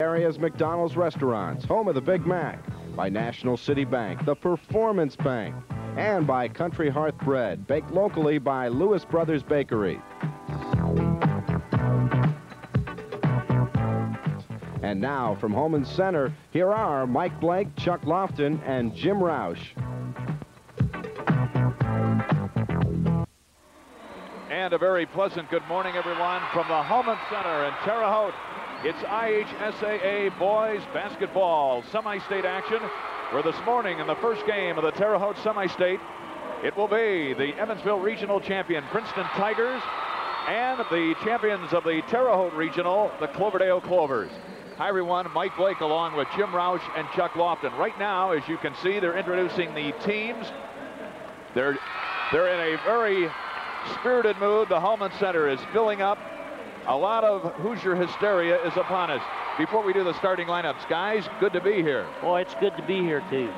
Area's McDonald's restaurants, home of the Big Mac, by National City Bank, the Performance Bank, and by Country Hearth Bread, baked locally by Lewis Brothers Bakery. And now, from Hulman Center, here are Mike Blake, Chuck Lofton, and Jim Roush. And a very pleasant good morning, everyone, from the Hulman Center in Terre Haute. It's IHSAA boys basketball semi-state action, where this morning in the first game of the Terre Haute Semi-State, it will be the Evansville Regional champion Princeton Tigers and the champions of the Terre Haute Regional, the Cloverdale Clovers. Hi, everyone. Mike Blake along with Jim Roush and Chuck Lofton. Right now, as you can see, they're introducing the teams. They're in a very spirited mood. The Hulman Center is filling up. A lot of Hoosier hysteria is upon us. Before we do the starting lineups, guys, good to be here. Boy, it's good to be here, too.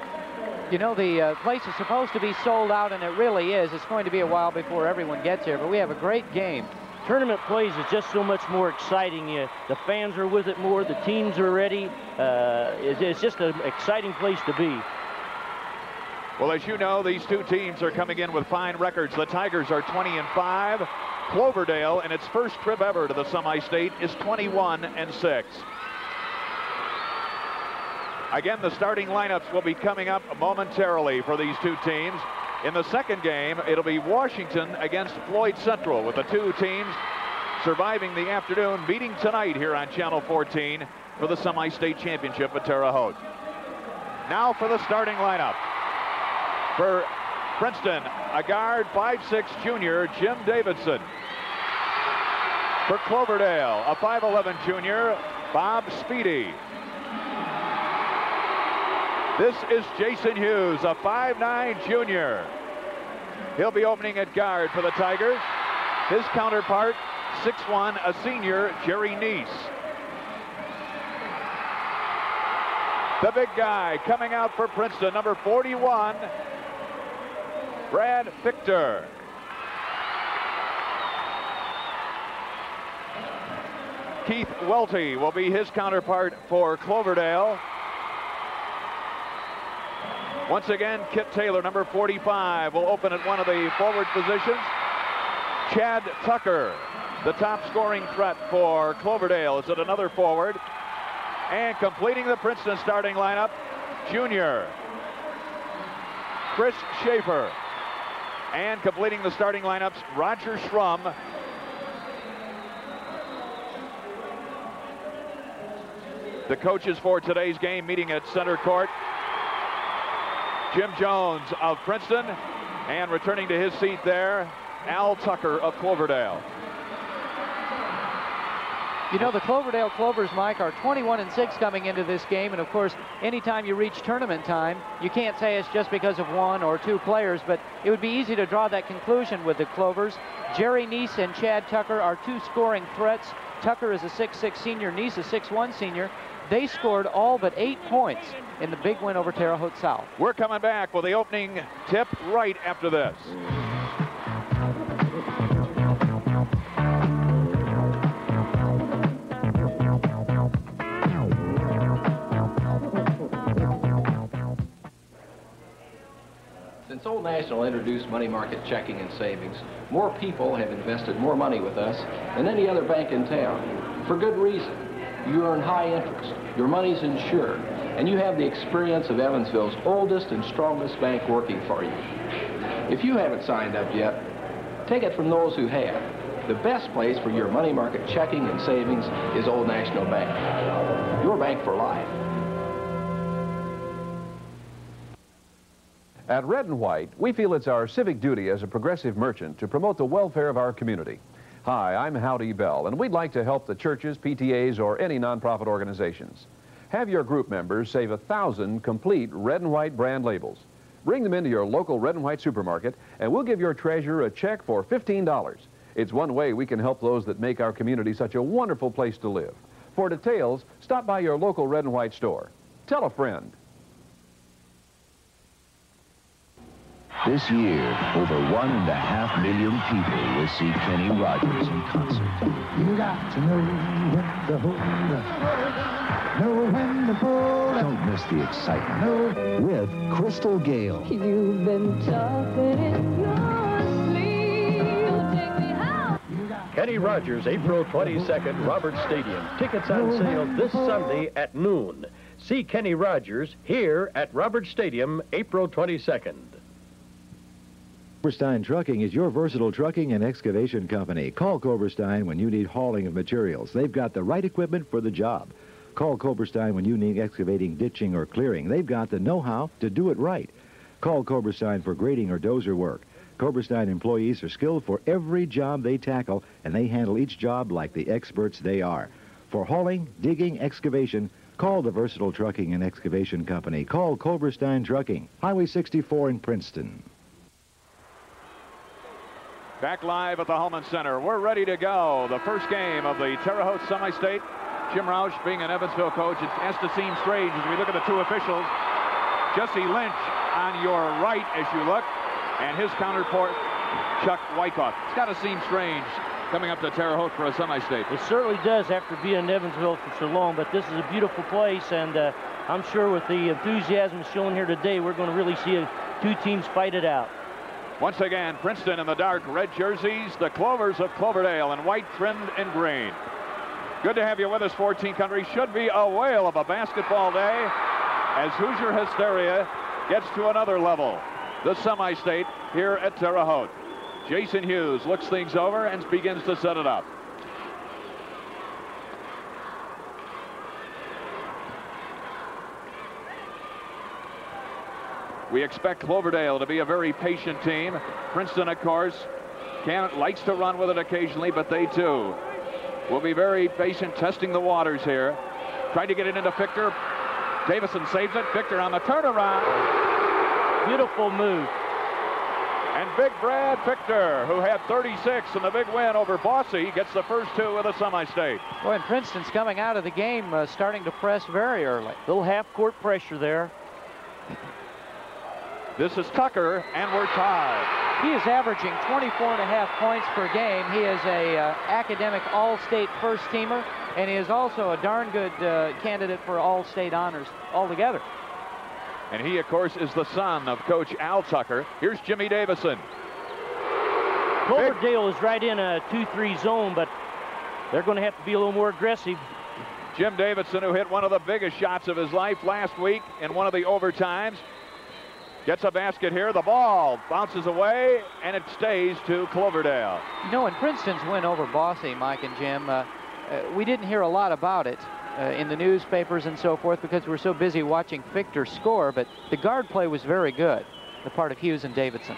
You know, the place is supposed to be sold out, and it really is. It's going to be a while before everyone gets here, but we have a great game. Tournament plays is just so much more exciting. The fans are with it more. The teams are ready. It's just an exciting place to be. Well, as you know, these two teams are coming in with fine records. The Tigers are 20-5. Cloverdale, in its first trip ever to the semi-state, is 21-6. Again, the starting lineups will be coming up momentarily for these two teams. In the second game, it'll be Washington against Floyd Central, with the two teams surviving the afternoon, meeting tonight here on Channel 14 for the semi-state championship at Terre Haute. Now for the starting lineup. For Princeton, a guard, 5'6" junior, Jim Davidson. For Cloverdale, a 5'11" junior, Rob Speedy. This is Jason Hughes, a 5'9" junior. He'll be opening at guard for the Tigers. His counterpart, 6'1", a senior, Jerry Neese. The big guy coming out for Princeton, number 41, Brad Victor. Keith Welty will be his counterpart for Cloverdale. Once again, Kit Taylor, number 45, will open at one of the forward positions. Chad Tucker, the top scoring threat for Cloverdale, is at another forward. And completing the Princeton starting lineup, junior Chris Schaefer. And completing the starting lineups, Roger Shrum . The coaches for today's game meeting at center court, Jim Jones of Princeton, and returning to his seat there, Al Tucker of Cloverdale. You know, the Cloverdale Clovers, Mike, are 21-6 coming into this game, and of course, anytime you reach tournament time, you can't say it's just because of one or two players, but it would be easy to draw that conclusion with the Clovers. Jerry Neese and Chad Tucker are two scoring threats. Tucker is a 6'6" senior, Neese a 6'1" senior. They scored all but 8 points in the big win over Terre Haute South. We're coming back with the opening tip right after this. Since Old National introduced money market checking and savings, more people have invested more money with us than any other bank in town. For good reason. You earn high interest, your money's insured, and you have the experience of Evansville's oldest and strongest bank working for you. If you haven't signed up yet, take it from those who have. The best place for your money market checking and savings is Old National Bank. Your bank for life. At Red and White, we feel it's our civic duty as a progressive merchant to promote the welfare of our community. Hi, I'm Howdy Bell, and we'd like to help the churches, PTAs, or any nonprofit organizations. Have your group members save 1,000 complete Red and White brand labels. Bring them into your local Red and White supermarket, and we'll give your treasurer a check for $15. It's one way we can help those that make our community such a wonderful place to live. For details, stop by your local Red and White store. Tell a friend. This year, over 1.5 million people will see Kenny Rogers in concert. You got to know when to hold up, know when to fold up. Don't miss the excitement. Know. With Crystal Gayle. You've been talking in your sleep. You'll take me out. Kenny Rogers, April 22nd, Roberts Stadium. Tickets on sale this Sunday at noon. See Kenny Rogers here at Roberts Stadium, April 22nd. Koberstein Trucking is your versatile trucking and excavation company. Call Koberstein when you need hauling of materials. They've got the right equipment for the job. Call Koberstein when you need excavating, ditching, or clearing. They've got the know-how to do it right. Call Koberstein for grading or dozer work. Koberstein employees are skilled for every job they tackle, and they handle each job like the experts they are. For hauling, digging, excavation, call the versatile trucking and excavation company. Call Koberstein Trucking, Highway 64 in Princeton. Back live at the Hulman Center. We're ready to go. The first game of the Terre Haute Semi-State. Jim Roush being an Evansville coach. It has to seem strange as we look at the two officials. Jesse Lynch on your right as you look, and his counterpart, Chuck Wyckoff. It's got to seem strange coming up to Terre Haute for a semi-state. It certainly does after being in Evansville for so long, but this is a beautiful place, and I'm sure with the enthusiasm shown here today, we're going to really see two teams fight it out. Once again, Princeton in the dark red jerseys, the Clovers of Cloverdale in white trimmed in green. Good to have you with us. 14 country should be a whale of a basketball day as Hoosier hysteria gets to another level. The semi-state here at Terre Haute. Jason Hughes looks things over and begins to set it up. We expect Cloverdale to be a very patient team. Princeton, of course, likes to run with it occasionally, but they, too, will be very patient, testing the waters here. Trying to get it into Victor. Davidson saves it. Victor on the turnaround. Beautiful move. And big Brad Victor, who had 36 in the big win over Bosse, gets the first two of the semi-state. Well, and Princeton's coming out of the game, starting to press very early. Little half-court pressure there. This is Tucker, and we're tied. He is averaging 24.5 points per game. He is an academic all-state first-teamer, and he is also a darn good candidate for all-state honors altogether. And he, of course, is the son of Coach Al Tucker. Here's Jimmy Davidson. Cloverdale is right in a 2-3 zone, but they're going to have to be a little more aggressive. Jim Davidson, who hit one of the biggest shots of his life last week in one of the overtimes, gets a basket here. The ball bounces away, and it stays to Cloverdale. You know, in Princeton's win over Bosse, Mike and Jim, we didn't hear a lot about it in the newspapers and so forth because we're so busy watching Victor score, but the guard play was very good, the part of Hughes and Davidson.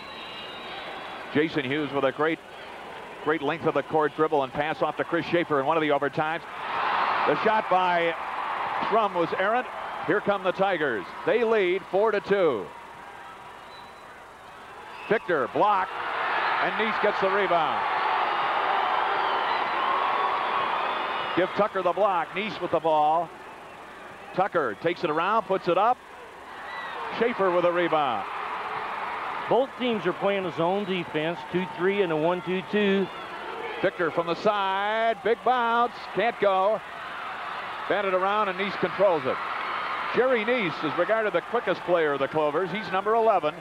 Jason Hughes with a great length of the court dribble and pass off to Chris Schaefer in one of the overtimes. The shot by Shrum was errant. Here come the Tigers. They lead 4-2. Victor blocked, and Neese gets the rebound. Give Tucker the block. Neese with the ball. Tucker takes it around, puts it up. Schaefer with a rebound. Both teams are playing a zone defense, 2-3 and a 1-2-2. Victor from the side, big bounce, can't go. Batted around, and Neese controls it. Jerry Neese is regarded the quickest player of the Clovers. He's number 11.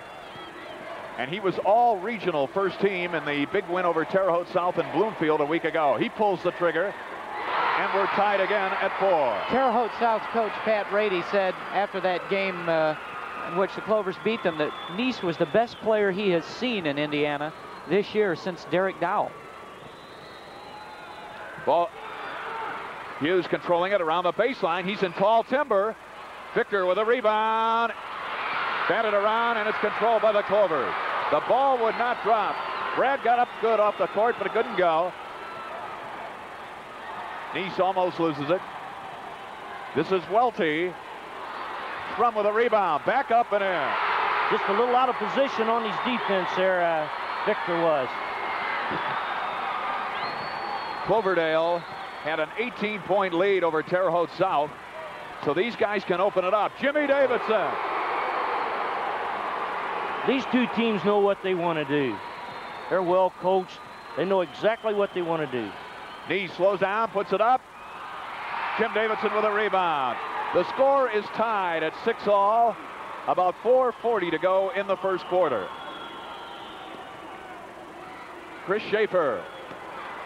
And he was all regional first team in the big win over Terre Haute South in Bloomfield a week ago. He pulls the trigger, and we're tied again at 4. Terre Haute South's coach Pat Rady said after that game in which the Clovers beat them that Neese was the best player he has seen in Indiana this year since Derek Dowell. Well, Hughes controlling it around the baseline. He's in tall timber. Victor with a rebound. Batted around, and it's controlled by the Clovers. The ball would not drop. Brad got up good off the court, but it couldn't go. Neese almost loses it. This is Welty. Shrum with a rebound. Back up and in. Just a little out of position on his defense there, Victor was. Cloverdale had an 18-point lead over Terre Haute South, so these guys can open it up. Jimmy Davidson. These two teams know what they want to do. They're well coached. They know exactly what they want to do. Neese slows down, puts it up. Jim Davidson with a rebound. The score is tied at 6-all. About 4:40 to go in the first quarter. Chris Schaefer.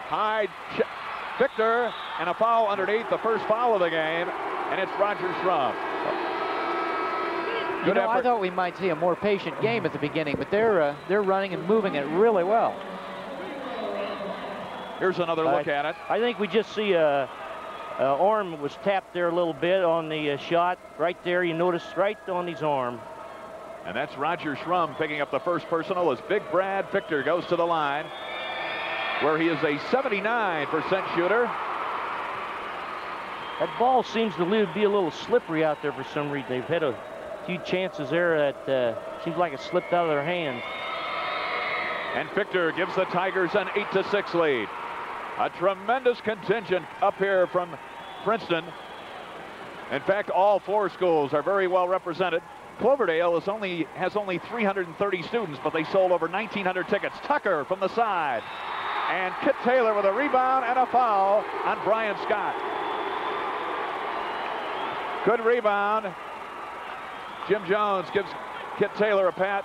High Victor, and a foul underneath, the first foul of the game, and it's Roger Shrum. Good effort. I thought we might see a more patient game at the beginning, but they're running and moving it really well. Here's another look at it. I think we just see a arm was tapped there a little bit on the shot. Right there, you notice right on his arm. And that's Roger Shrum picking up the first personal as Big Brad Victor goes to the line, where he is a 79% shooter. That ball seems to be a little slippery out there for some reason. They've had a few chances there that seems like it slipped out of their hands. And Victor gives the Tigers an 8-6 lead. A tremendous contingent up here from Princeton. In fact, all four schools are very well represented. Cloverdale has only 330 students, but they sold over 1,900 tickets. Tucker from the side. And Kit Taylor with a rebound and a foul on Brian Scott. Good rebound. Jim Jones gives Kit Taylor a pat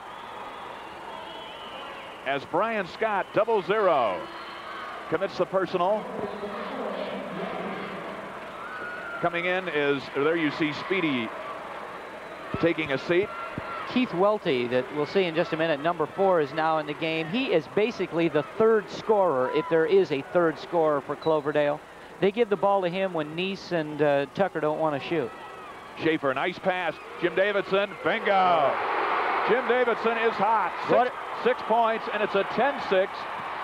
as Brian Scott, 0-0, commits the personal. Coming in is, there you see Speedy taking a seat. Keith Welty, that we'll see in just a minute, number 4, is now in the game. He is basically the third scorer, if there is a third scorer for Cloverdale. They give the ball to him when Neese and Tucker don't want to shoot. Schaefer, nice pass. Jim Davidson, bingo. Jim Davidson is hot. Six points, and it's a 10-6.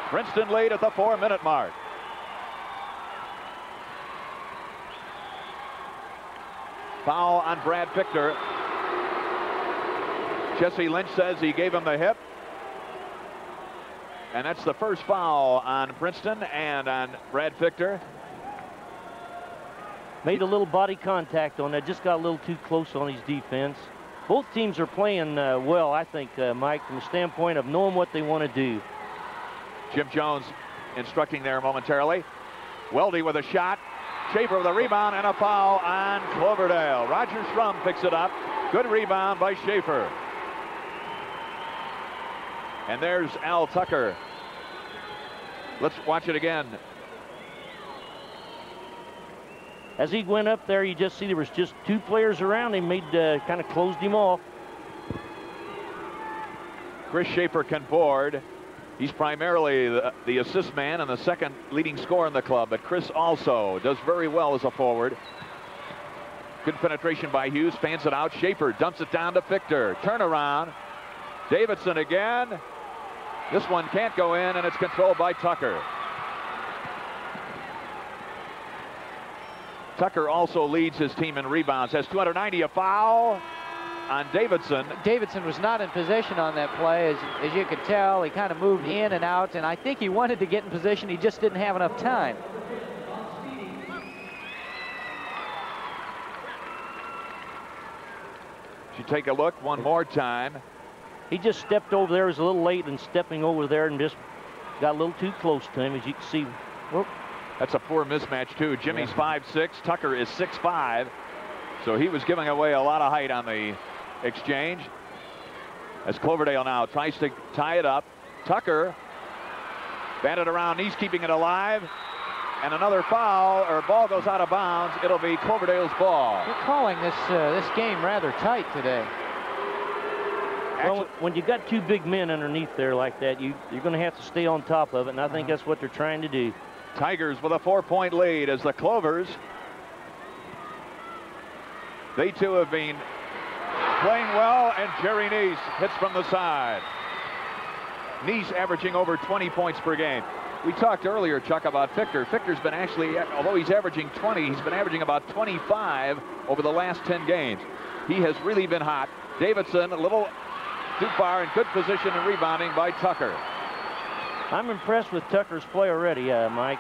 Princeton lead at the 4-minute mark. Foul on Brad Victor. Jesse Lynch says he gave him the hip. And that's the first foul on Princeton and on Brad Victor. Made a little body contact on that. Just got a little too close on his defense. Both teams are playing well, I think, Mike, from the standpoint of knowing what they want to do. Jim Jones instructing there momentarily. Welty with a shot. Schaefer with a rebound and a foul on Cloverdale. Roger Shrum picks it up. Good rebound by Schaefer. And there's Al Tucker. Let's watch it again. As he went up there, you just see there was just two players around him, kind of closed him off. Chris Schaefer can board. He's primarily the assist man and the second leading scorer in the club, but Chris also does very well as a forward. Good penetration by Hughes, fans it out. Schaefer dumps it down to Victor. Turnaround. Davidson again. This one can't go in, and it's controlled by Tucker. Tucker also leads his team in rebounds. Has 290. A foul on Davidson. Davidson was not in position on that play. As you could tell, he kind of moved in and out, and I think he wanted to get in position. He just didn't have enough time. You take a look one more time. He just stepped over there. It was a little late in stepping over there and just got a little too close to him, as you can see. Whoop. That's a poor mismatch, too. Jimmy's 5'6". Tucker is 6'5". So he was giving away a lot of height on the exchange. As Cloverdale now tries to tie it up. Tucker batted around. He's keeping it alive. And another foul, or ball goes out of bounds. It'll be Cloverdale's ball. You're calling this game rather tight today. Well, when you got two big men underneath there like that, you're going to have to stay on top of it, and I think that's what they're trying to do. Tigers with a 4-point lead as the Clovers. They too have been playing well, and Jerry Neese hits from the side. Neese averaging over 20 points per game. We talked earlier, Chuck, about Victor. Victor's been actually, although he's averaging 20, he's been averaging about 25 over the last 10 games. He has really been hot. Davidson, a little too far, in good position and rebounding by Tucker. I'm impressed with Tucker's play already, Mike.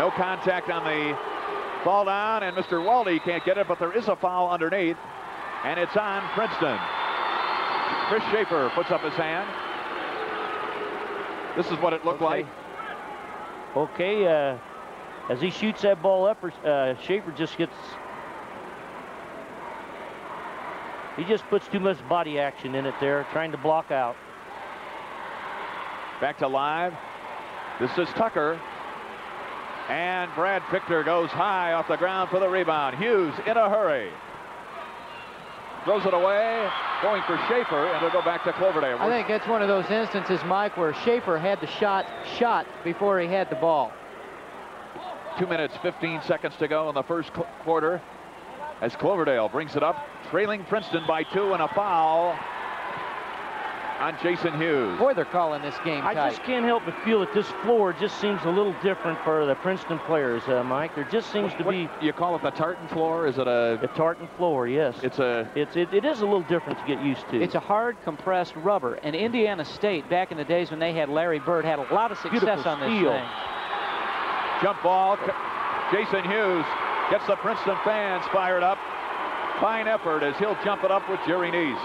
No contact on the fall down, and Mr. Welty can't get it, but there is a foul underneath, and it's on Princeton. Chris Schaefer puts up his hand. This is what it looked like. Okay, as he shoots that ball up, Schaefer just gets... He just puts too much body action in it there, trying to block out. Back to live. This is Tucker. And Brad Victor goes high off the ground for the rebound. Hughes in a hurry. Throws it away, going for Schaefer, and they'll go back to Cloverdale. I think that's one of those instances, Mike, where Schaefer had the shot before he had the ball. 2 minutes, 15 seconds to go in the first quarter as Cloverdale brings it up, trailing Princeton by two, and a foul on Jason Hughes. Boy, they're calling this game tight. I just can't help but feel that this floor just seems a little different for the Princeton players, Mike. There just seems to be... You call it the tartan floor? Is it a... The tartan floor, yes. It is a little different to get used to. It's a hard, compressed rubber. And Indiana State, back in the days when they had Larry Bird, had a lot of success on this thing. Jump ball. Jason Hughes gets the Princeton fans fired up. Fine effort as he'll jump it up with Jerry Neese.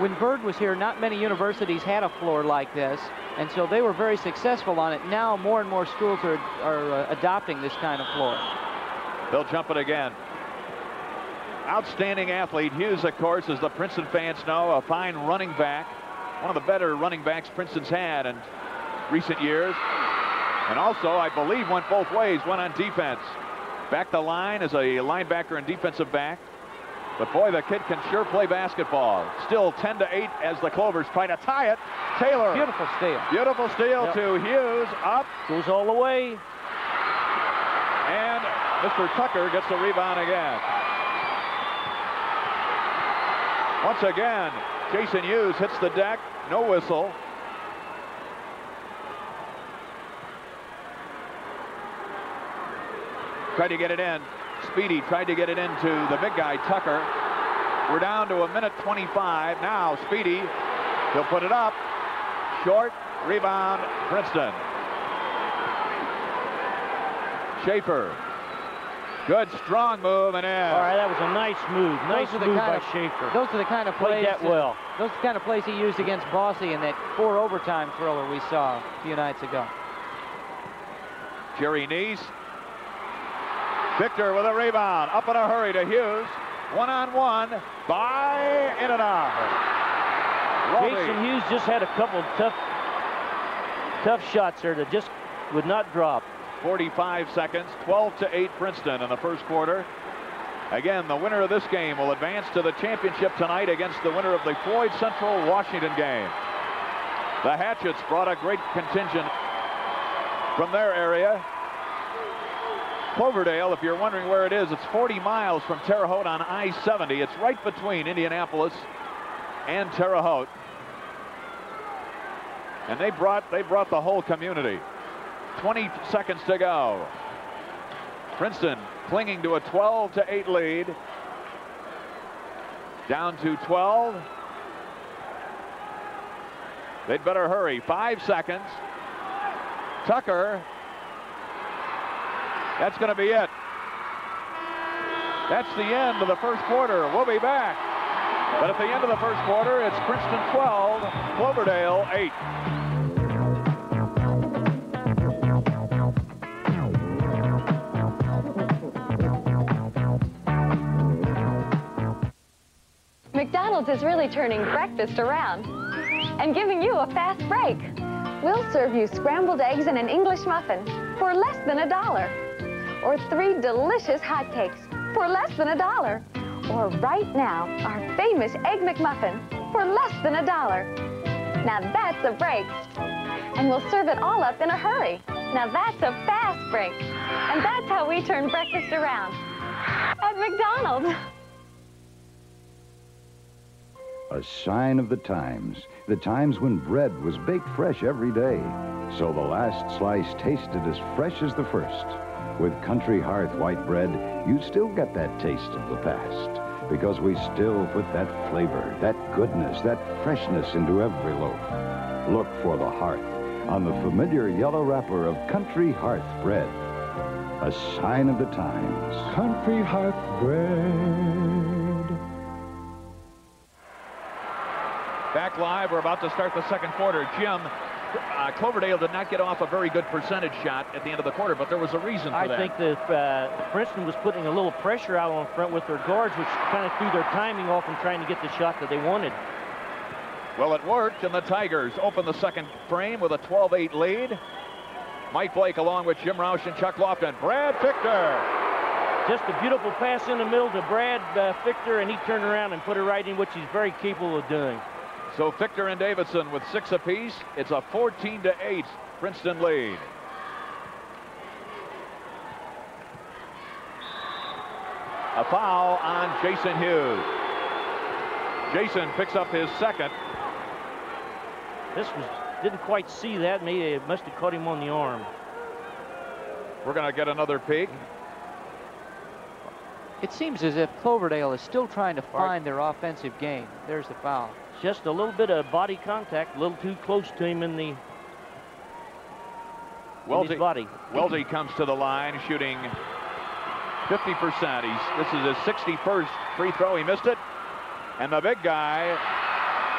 When Bird was here, not many universities had a floor like this, and so they were very successful on it. Now more and more schools are adopting this kind of floor. They'll jump it again. Outstanding athlete. Hughes, of course, as the Princeton fans know, a fine running back, one of the better running backs Princeton's had in recent years. And also, I believe, went both ways, went on defense. Back the line as a linebacker and defensive back. But boy, the kid can sure play basketball. Still 10 to 8 as the Clovers try to tie it. Taylor. Beautiful steal. Beautiful steal to Hughes. Up. Goes all the way. And Mr. Tucker gets the rebound again. Once again, Jason Hughes hits the deck. No whistle. Try to get it in. Speedy tried to get it into the big guy, Tucker. We're down to a minute 25. Now Speedy, he'll put it up. Short, rebound, Princeton. Schaefer. Good, strong move and in. All right, that was a nice move. Nice move by Schaefer. Those are the kind of plays. Played that well. Those are the kind of plays he used against Bosse in that 4-overtime thriller we saw a few nights ago. Jerry Neese. Victor with a rebound, up in a hurry to Hughes. One-on-one, by in and out. Jason Hughes just had a couple of tough shots there that just would not drop. 45 seconds, 12 to 8 Princeton in the first quarter. Again, the winner of this game will advance to the championship tonight against the winner of the Floyd Central Washington game. The Hatchets brought a great contingent from their area. Cloverdale, if you're wondering where it is, it's 40 miles from Terre Haute on I-70. It's right between Indianapolis and Terre Haute. And they brought the whole community. 20 seconds to go. Princeton clinging to a 12 to 8 lead. Down to 12. They'd better hurry. 5 seconds. Tucker. That's going to be it. That's the end of the first quarter. We'll be back. But at the end of the first quarter, it's Princeton 12, Cloverdale 8. McDonald's is really turning breakfast around and giving you a fast break. We'll serve you scrambled eggs and an English muffin for less than $1. Or 3 delicious hotcakes for less than $1. Or right now, our famous Egg McMuffin for less than $1. Now that's a break. And we'll serve it all up in a hurry. Now that's a fast break. And that's how we turn breakfast around at McDonald's. A sign of the times when bread was baked fresh every day. So the last slice tasted as fresh as the first. With Country Hearth White Bread, you still get that taste of the past, because we still put that flavor, that goodness, that freshness into every loaf. Look for the hearth on the familiar yellow wrapper of Country Hearth Bread. A sign of the times. Country Hearth Bread. Back live, we're about to start the second quarter. Jim, Cloverdale did not get off a very good percentage shot at the end of the quarter, but there was a reason for that. I think that Princeton was putting a little pressure out on front with their guards, which kind of threw their timing off and trying to get the shot that they wanted. Well, it worked, and the Tigers open the second frame with a 12-8 lead. Mike Blake along with Jim Roush and Chuck Lofton. Brad Victor. Just a beautiful pass in the middle to Brad Victor, and he turned around and put it right in, which he's very capable of doing. So Victor and Davidson with six apiece. It's a 14-8 Princeton lead. A foul on Jason Hughes. Jason picks up his second. Didn't quite see that. Maybe it must have caught him on the arm. We're going to get another peek. It seems as if Cloverdale is still trying to find their offensive game. There's the foul. Just a little bit of body contact, a little too close to him in the his body. Welty comes to the line, shooting 50%. This is his 61st free throw. He missed it. And the big guy,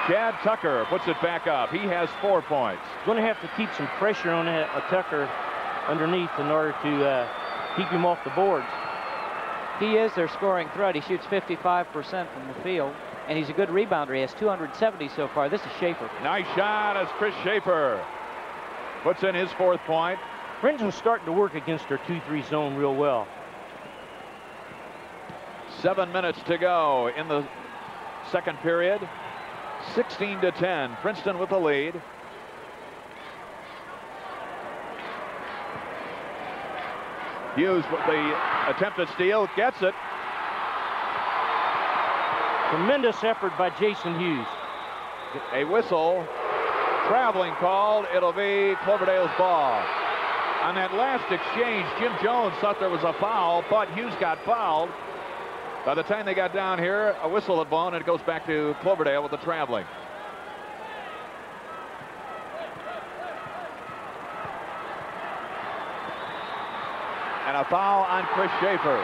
Chad Tucker, puts it back up. He has 4 points. Going to have to keep some pressure on Tucker underneath in order to keep him off the boards. He is their scoring threat. He shoots 55% from the field, and he's a good rebounder. He has 270 so far. This is Schaefer. Nice shot as Chris Schaefer puts in his 4th point. Princeton's starting to work against their 2-3 zone real well. 7 minutes to go in the second period. 16-10. Princeton with the lead. Hughes with the attempted steal, gets it. Tremendous effort by Jason Hughes. A whistle, traveling called. It'll be Cloverdale's ball. On that last exchange, Jim Jones thought there was a foul, but Hughes got fouled. By the time they got down here, a whistle had blown, and it goes back to Cloverdale with the traveling. And a foul on Chris Schaefer.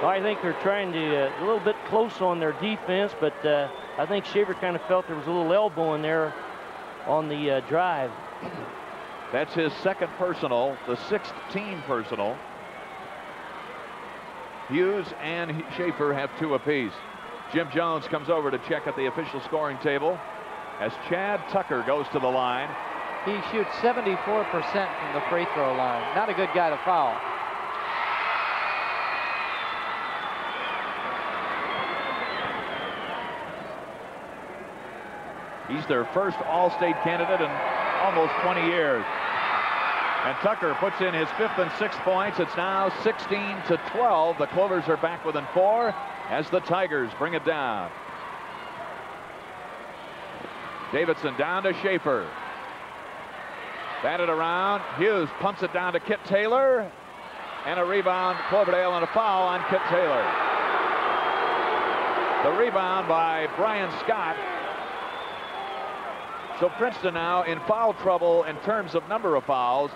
Well, I think they're trying to a little bit close on their defense, but I think Schaefer kind of felt there was a little elbow in there on the drive. That's his second personal, the 16th personal. Hughes and Schaefer have 2 apiece. Jim Jones comes over to check at the official scoring table as Chad Tucker goes to the line. He shoots 74% from the free throw line. Not a good guy to foul. He's their first All-State candidate in almost 20 years. And Tucker puts in his 5th and 6th points. It's now 16-12. The Clovers are back within 4 as the Tigers bring it down. Davidson down to Schaefer. Batted around. Hughes pumps it down to Kit Taylor. And a rebound, Cloverdale, and a foul on Kit Taylor. The rebound by Brian Scott. So Princeton now in foul trouble in terms of number of fouls.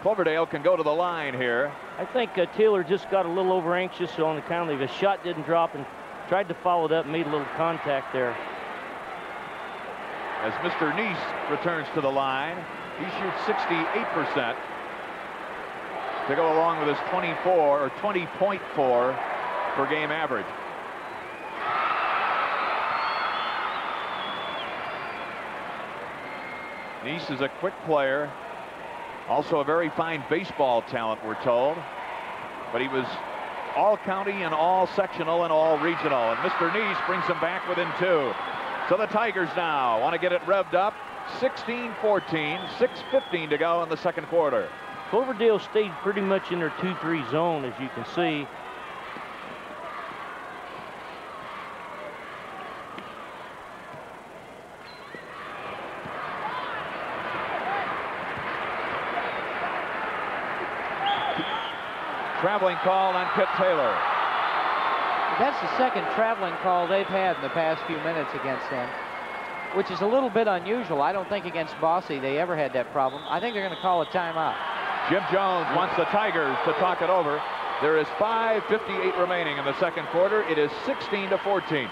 Cloverdale can go to the line here. I think Taylor just got a little over anxious on the count. The shot didn't drop and tried to follow it up and made a little contact there. As Mr. Neese returns to the line. He shoots 68% to go along with his 24 or 20.4 per game average. Neese is a quick player, also a very fine baseball talent, we're told. But he was all county and all sectional and all regional. And Mr. Neese brings him back within 2. So the Tigers now want to get it revved up. 16-14, 6:15 to go in the second quarter. Cloverdale stayed pretty much in their 2-3 zone, as you can see. Traveling call on Kit Taylor. That's the second traveling call they've had in the past few minutes against him, which is a little bit unusual. I don't think against Bosse they ever had that problem. I think they're going to call a timeout. Jim Jones wants the Tigers to talk it over. There is 5:58 remaining in the second quarter. It is 16-14.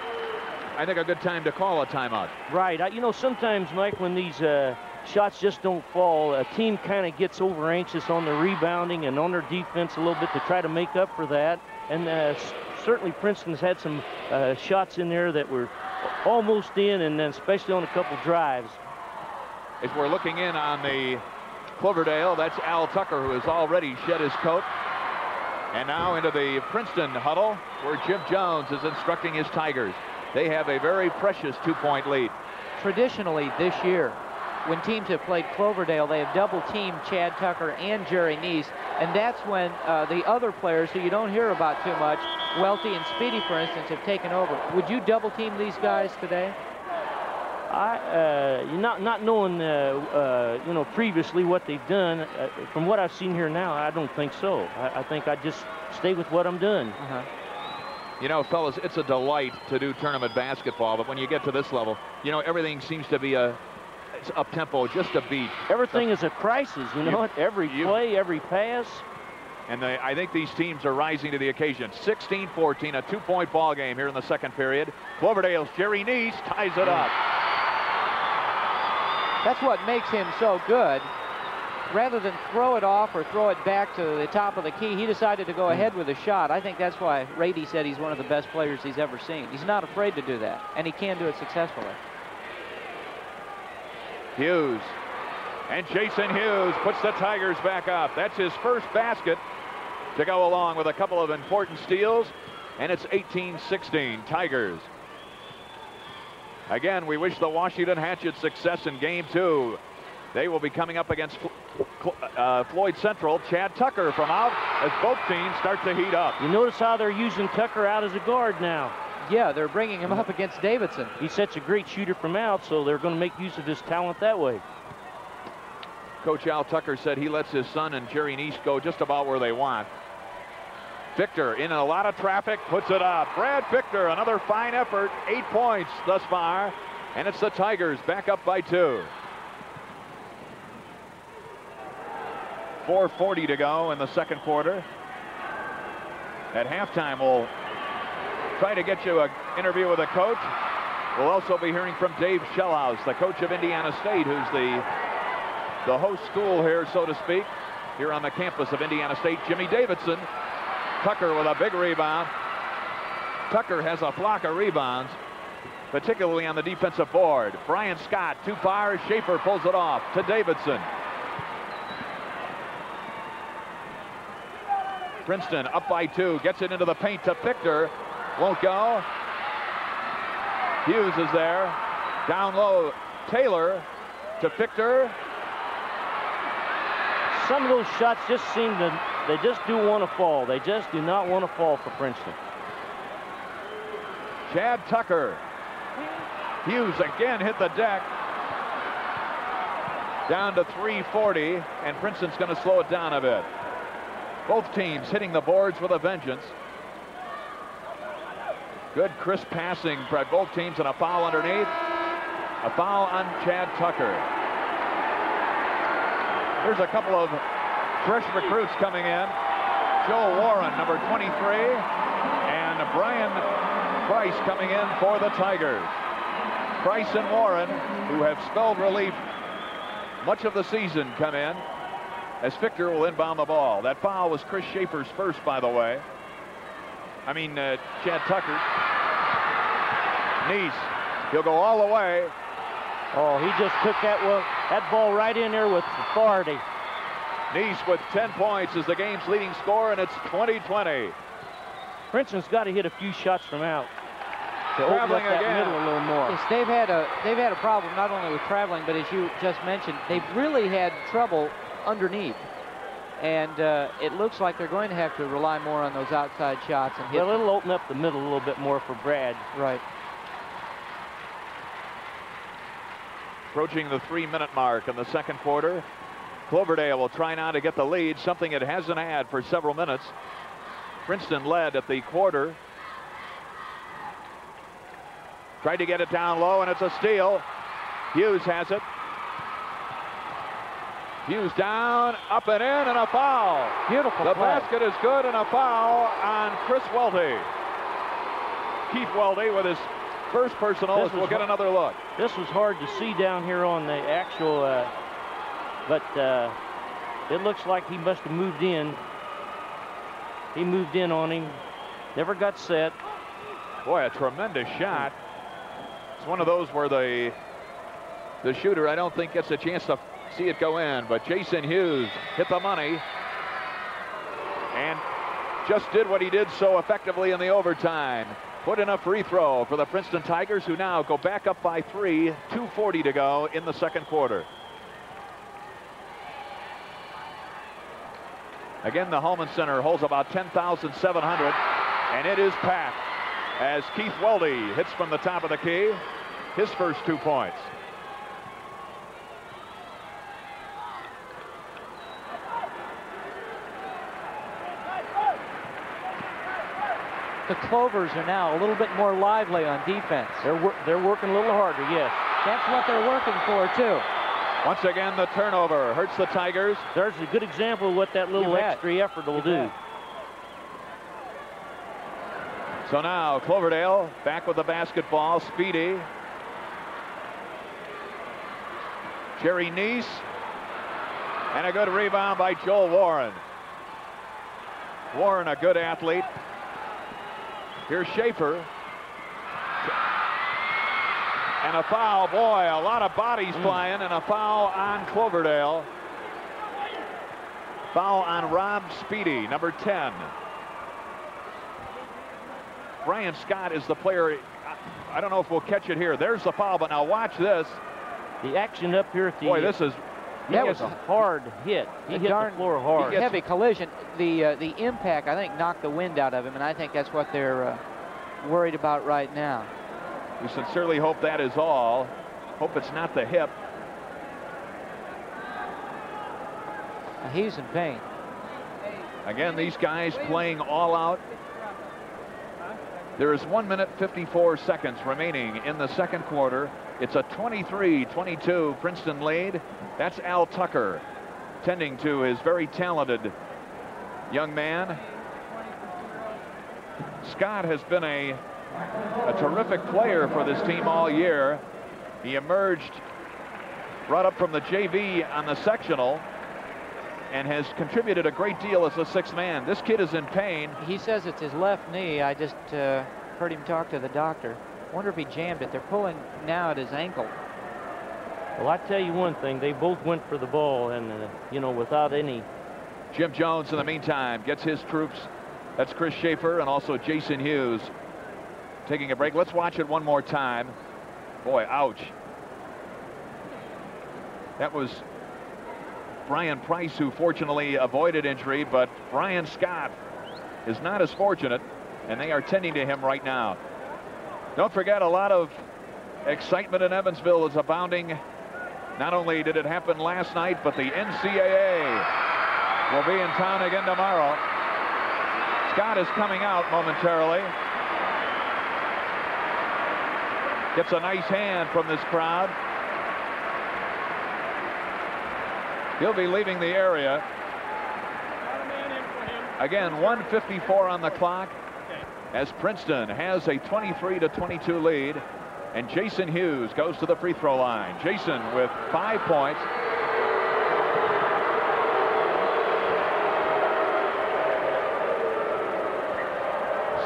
I think a good time to call a timeout. Right. You know, sometimes, Mike, when these shots just don't fall, a team kind of gets over anxious on their rebounding and on their defense a little bit to try to make up for that. And certainly Princeton's had some shots in there that were almost in, and then especially on a couple drives. As we're looking in on the Cloverdale, that's Al Tucker, who has already shed his coat. And now into the Princeton huddle, where Jim Jones is instructing his Tigers. They have a very precious two-point lead. Traditionally this year, when teams have played Cloverdale, they have double-teamed Chad Tucker and Jerry Neese, and that's when the other players who you don't hear about too much, Welty and Speedy, for instance, have taken over. Would you double-team these guys today? Not knowing, you know, previously what they've done, from what I've seen here now, I don't think so. I think I just stay with what I'm doing. You know, fellas, it's a delight to do tournament basketball, but when you get to this level, you know, everything seems to be it's up-tempo, just a beat. Everything is a crisis, you know, every play, every pass. And I think these teams are rising to the occasion. 16-14, a two-point ball game here in the second period. Cloverdale's Jerry Neese ties it up. That's what makes him so good. Rather than throw it off or throw it back to the top of the key, he decided to go ahead with a shot. I think that's why Rady said he's one of the best players he's ever seen. He's not afraid to do that, and he can do it successfully. Hughes. And Jason Hughes puts the Tigers back up. That's his first basket to go along with a couple of important steals, and it's 18-16 Tigers. Again, we wish the Washington Hatchets success in game two. They will be coming up against Floyd Central. Chad Tucker from out as both teams start to heat up. You notice how they're using Tucker out as a guard now. Yeah, they're bringing him up against Davidson. He's such a great shooter from out, so they're going to make use of his talent that way. Coach Al Tucker said he lets his son and Jerry Neese go just about where they want. Victor, in a lot of traffic, puts it up. Brad Victor, another fine effort, 8 points thus far, and it's the Tigers back up by two. 4:40 to go in the second quarter. At halftime, we'll try to get you an interview with a coach. We'll also be hearing from Dave Shellhouse, the coach of Indiana State, who's the host school here, so to speak, here on the campus of Indiana State. Jimmy Davidson, Tucker with a big rebound. Tucker has a flock of rebounds, particularly on the defensive board. Brian Scott, too far. Schaefer pulls it off to Davidson. Princeton up by two, gets it into the paint to Victor. Won't go. Hughes is there. Down low, Taylor to Victor. Some of those shots just seem to, they just do want to fall. They just do not want to fall for Princeton. Chad Tucker. Hughes again hit the deck. Down to 3:40, and Princeton's going to slow it down a bit. Both teams hitting the boards with a vengeance. Good crisp passing by both teams, and a foul underneath. A foul on Chad Tucker. Here's a couple of fresh recruits coming in. Joel Warren, number 23, and Brian Price coming in for the Tigers. Price and Warren, who have spelled relief much of the season, come in as Victor will inbound the ball. That foul was Chris Schaefer's first, by the way. I mean, Chad Tucker. Neese, he'll go all the way. Oh, he just took that, that ball right in there with authority. Neese with 10 points is the game's leading scorer, and it's 20-20. Princeton's got to hit a few shots from out to open up that middle a little more. Yes, they've had a problem not only with traveling, but as you just mentioned, they've really had trouble underneath. And it looks like they're going to have to rely more on those outside shots and hit. Well, it'll open up the middle a little bit more for Brad. Right. Approaching the 3-minute mark in the second quarter. Cloverdale will try now to get the lead, something it hasn't had for several minutes. Princeton led at the quarter. Tried to get it down low, and it's a steal. Hughes has it. Hughes down, up and in, and a foul. Beautiful play. The basket is good, and a foul on Chris Welty. Keith Welty with his first personal. We'll get another look. This was hard to see down here on the actual, but it looks like he must have moved in. He moved in on him. Never got set. Boy, a tremendous shot. It's one of those where the shooter, I don't think, gets a chance to see it go in, but Jason Hughes hit the money and just did what he did so effectively in the overtime. Put in a free throw for the Princeton Tigers, who now go back up by three, 2:40 to go in the second quarter. Again, the Hulman Center holds about 10,700, and it is packed as Keith Welty hits from the top of the key his first 2 points. The Clovers are now a little bit more lively on defense. They're working a little harder, yes. That's what they're working for, too. Once again, the turnover hurts the Tigers. There's a good example of what that little extra effort will do. So now, Cloverdale back with the basketball. Speedy. Jerry Neese. And a good rebound by Joel Warren. Warren, a good athlete. Here's Schaefer. And a foul. Boy, a lot of bodies flying, and a foul on Cloverdale. Foul on Rob Speedy, number 10. Brian Scott is the player. I don't know if we'll catch it here. There's the foul, but now watch this. The action up here at the... Boy, this is... That was a hard hit. He hit the floor hard. Heavy collision. The impact, I think, knocked the wind out of him, and I think that's what they're worried about right now. We sincerely hope that is all. Hope it's not the hip. He's in pain. Again, these guys playing all out. There is 1 minute 54 seconds remaining in the second quarter. It's a 23-22 Princeton lead. That's Al Tucker tending to his very talented young man. Scott has been a terrific player for this team all year. He emerged, brought up from the JV on the sectional, and has contributed a great deal as a sixth man. This kid is in pain. He says it's his left knee. I just heard him talk to the doctor. Wonder if he jammed it. They're pulling now at his ankle. Well, I tell you one thing, they both went for the ball, and you know, without any... Jim Jones in the meantime gets his troops. That's Chris Schaefer and also Jason Hughes taking a break. Let's watch it one more time. Boy, ouch. That was Brian Price, who fortunately avoided injury, but Brian Scott is not as fortunate, and they are tending to him right now. Don't forget, a lot of excitement in Evansville is abounding. Not only did it happen last night, but the NCAA will be in town again tomorrow. Scott is coming out momentarily. Gets a nice hand from this crowd. He'll be leaving the area. Again, 1:54 on the clock, as Princeton has a 23-22 lead, and Jason Hughes goes to the free throw line. Jason with 5 points.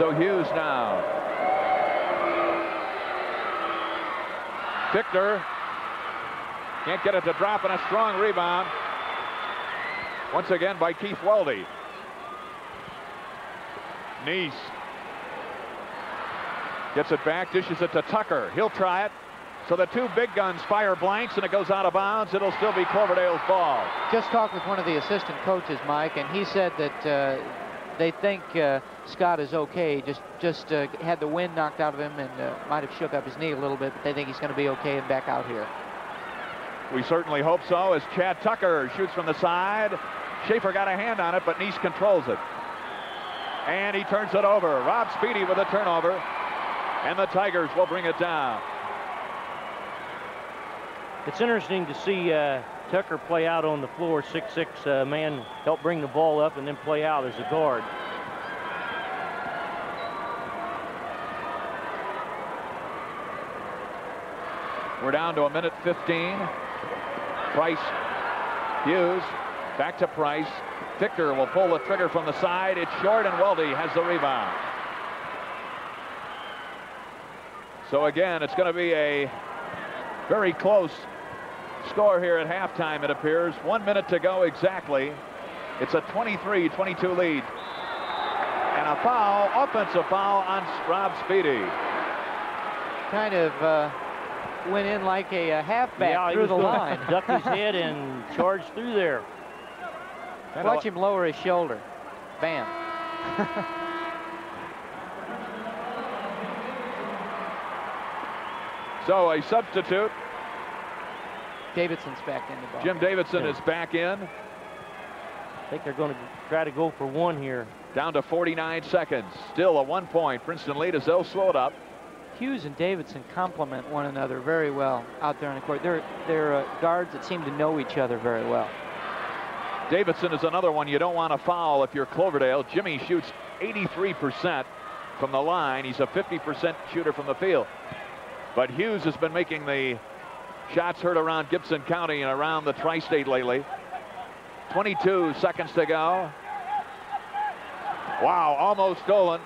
So Hughes now. Victor can't get it to drop, and a strong rebound once again by Keith Welty. Neese gets it back, dishes it to Tucker. He'll try it. So the two big guns fire blanks, and it goes out of bounds. It'll still be Cloverdale's ball. Just talked with one of the assistant coaches, Mike, and he said that they think Scott is okay. Just had the wind knocked out of him, and might have shook up his knee a little bit, but they think he's going to be okay and back out here. We certainly hope so, as Chad Tucker shoots from the side. Schaefer got a hand on it, but Neese controls it. And he turns it over. Rob Speedy with a turnover. And the Tigers will bring it down. It's interesting to see Tucker play out on the floor, 6'6" man, help bring the ball up and then play out as a guard. We're down to a minute 15. Price, Hughes, back to Price. Victor will pull the trigger from the side. It's short, and Welty has the rebound. So again, it's going to be a very close score here at halftime, it appears. 1 minute to go exactly. It's a 23-22 lead. And a foul, offensive foul on Rob Speedy. Kind of went in like a halfback through the line. Ducked his head and charged through there. And watch him lower his shoulder. Bam. So a substitute. Davidson's back in the ball. Jim Davidson is back in. I think they're going to try to go for one here. Down to 49 seconds. Still a 1 point Princeton lead as they'll slow it up. Hughes and Davidson complement one another very well out there on the court. They're guards that seem to know each other very well. Davidson is another one you don't want to foul if you're Cloverdale. Jimmy shoots 83% from the line. He's a 50% shooter from the field. But Hughes has been making the shots heard around Gibson County and around the tri-state lately. 22 seconds to go. Wow, almost stolen.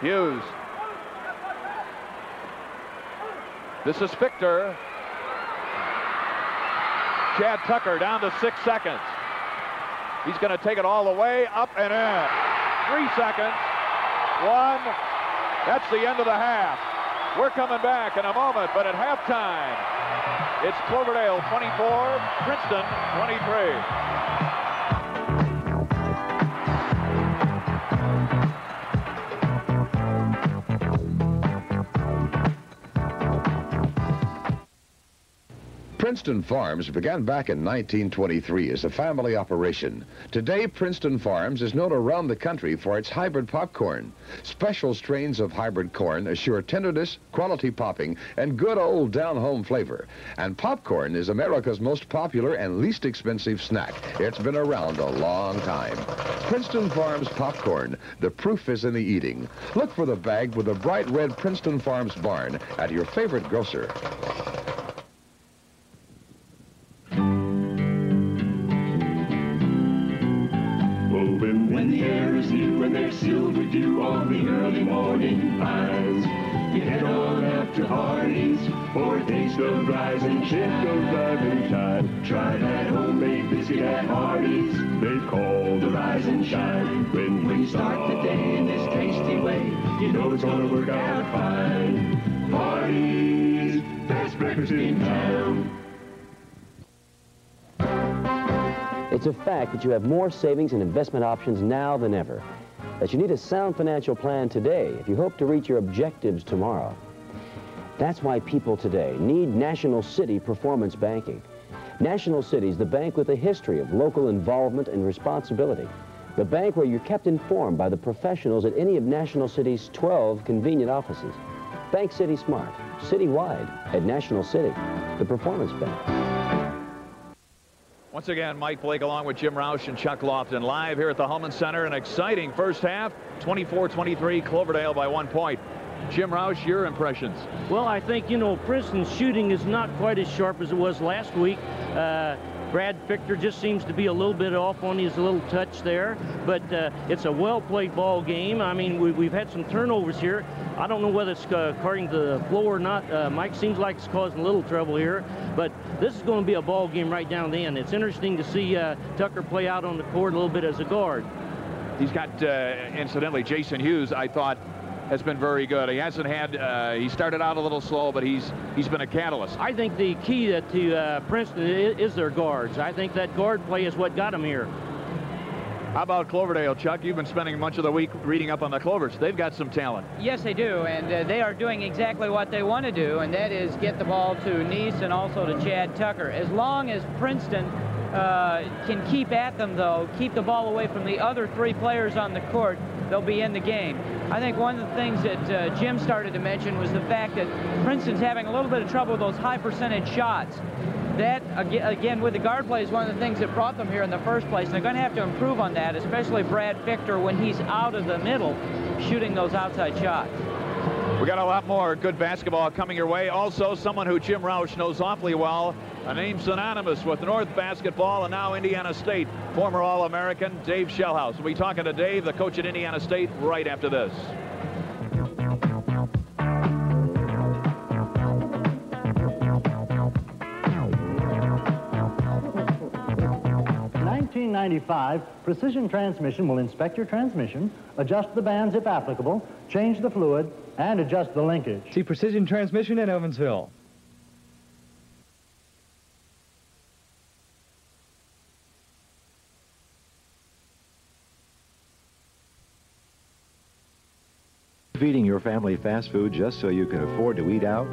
Hughes. This is Victor. Chad Tucker down to 6 seconds. He's going to take it all the way up and in. 3 seconds. One. That's the end of the half. We're coming back in a moment, but at halftime, it's Cloverdale 24, Princeton 23. Princeton Farms began back in 1923 as a family operation. Today, Princeton Farms is known around the country for its hybrid popcorn. Special strains of hybrid corn assure tenderness, quality popping, and good old down-home flavor. And popcorn is America's most popular and least expensive snack. It's been around a long time. Princeton Farms popcorn. The proof is in the eating. Look for the bag with a bright red Princeton Farms barn at your favorite grocer. Silver dew on the early morning pines. You head on after Hardee's for a taste of rising chip of driving time. Try that homemade biscuit at Hardee's. They've called the rise and shine. When we start the day in this tasty way, you know it's gonna work out fine. Hardee's, best breakfast in town. It's a fact that you have more savings and investment options now than ever. That you need a sound financial plan today if you hope to reach your objectives tomorrow. That's why people today need National City Performance Banking. National City is the bank with a history of local involvement and responsibility. The bank where you're kept informed by the professionals at any of National City's 12 convenient offices. Bank City Smart, citywide at National City, the Performance Bank. Once again, Mike Blake along with Jim Roush and Chuck Lofton live here at the Hulman Center. An exciting first half, 24-23, Cloverdale by 1 point. Jim Roush, your impressions? Well, I think, you know, Princeton's shooting is not quite as sharp as it was last week. Brad Victor just seems to be a little bit off on his little touch there, but it's a well-played ball game. I mean, we've had some turnovers here. I don't know whether it's carting to the floor or not. Mike seems like it's causing a little trouble here, but this is going to be a ball game right down the end. It's interesting to see Tucker play out on the court a little bit as a guard. He's got, incidentally, Jason Hughes, I thought, has been very good. He hasn't had, he started out a little slow, but he's been a catalyst. I think the key to Princeton is their guards. I think that guard play is what got them here. How about Cloverdale, Chuck? You've been spending much of the week reading up on the Clovers. They've got some talent. Yes, they do, and they are doing exactly what they want to do, and that is get the ball to Neese and also to Chad Tucker. As long as Princeton can keep at them, though, keep the ball away from the other three players on the court, they'll be in the game. I think one of the things that Jim started to mention was the fact that Princeton's having a little bit of trouble with those high percentage shots. that, again, with the guard play is one of the things that brought them here in the first place. And they're going to have to improve on that, especially Brad Victor when he's out of the middle shooting those outside shots. We got a lot more good basketball coming your way. Also, someone who Jim Roush knows awfully well, a name synonymous with North basketball and now Indiana State, former All-American Dave Shellhouse. We'll be talking to Dave, the coach at Indiana State, right after this. In 1995, Precision Transmission will inspect your transmission, adjust the bands if applicable, change the fluid, and adjust the linkage. See Precision Transmission in Evansville. Feeding your family fast food just so you can afford to eat out?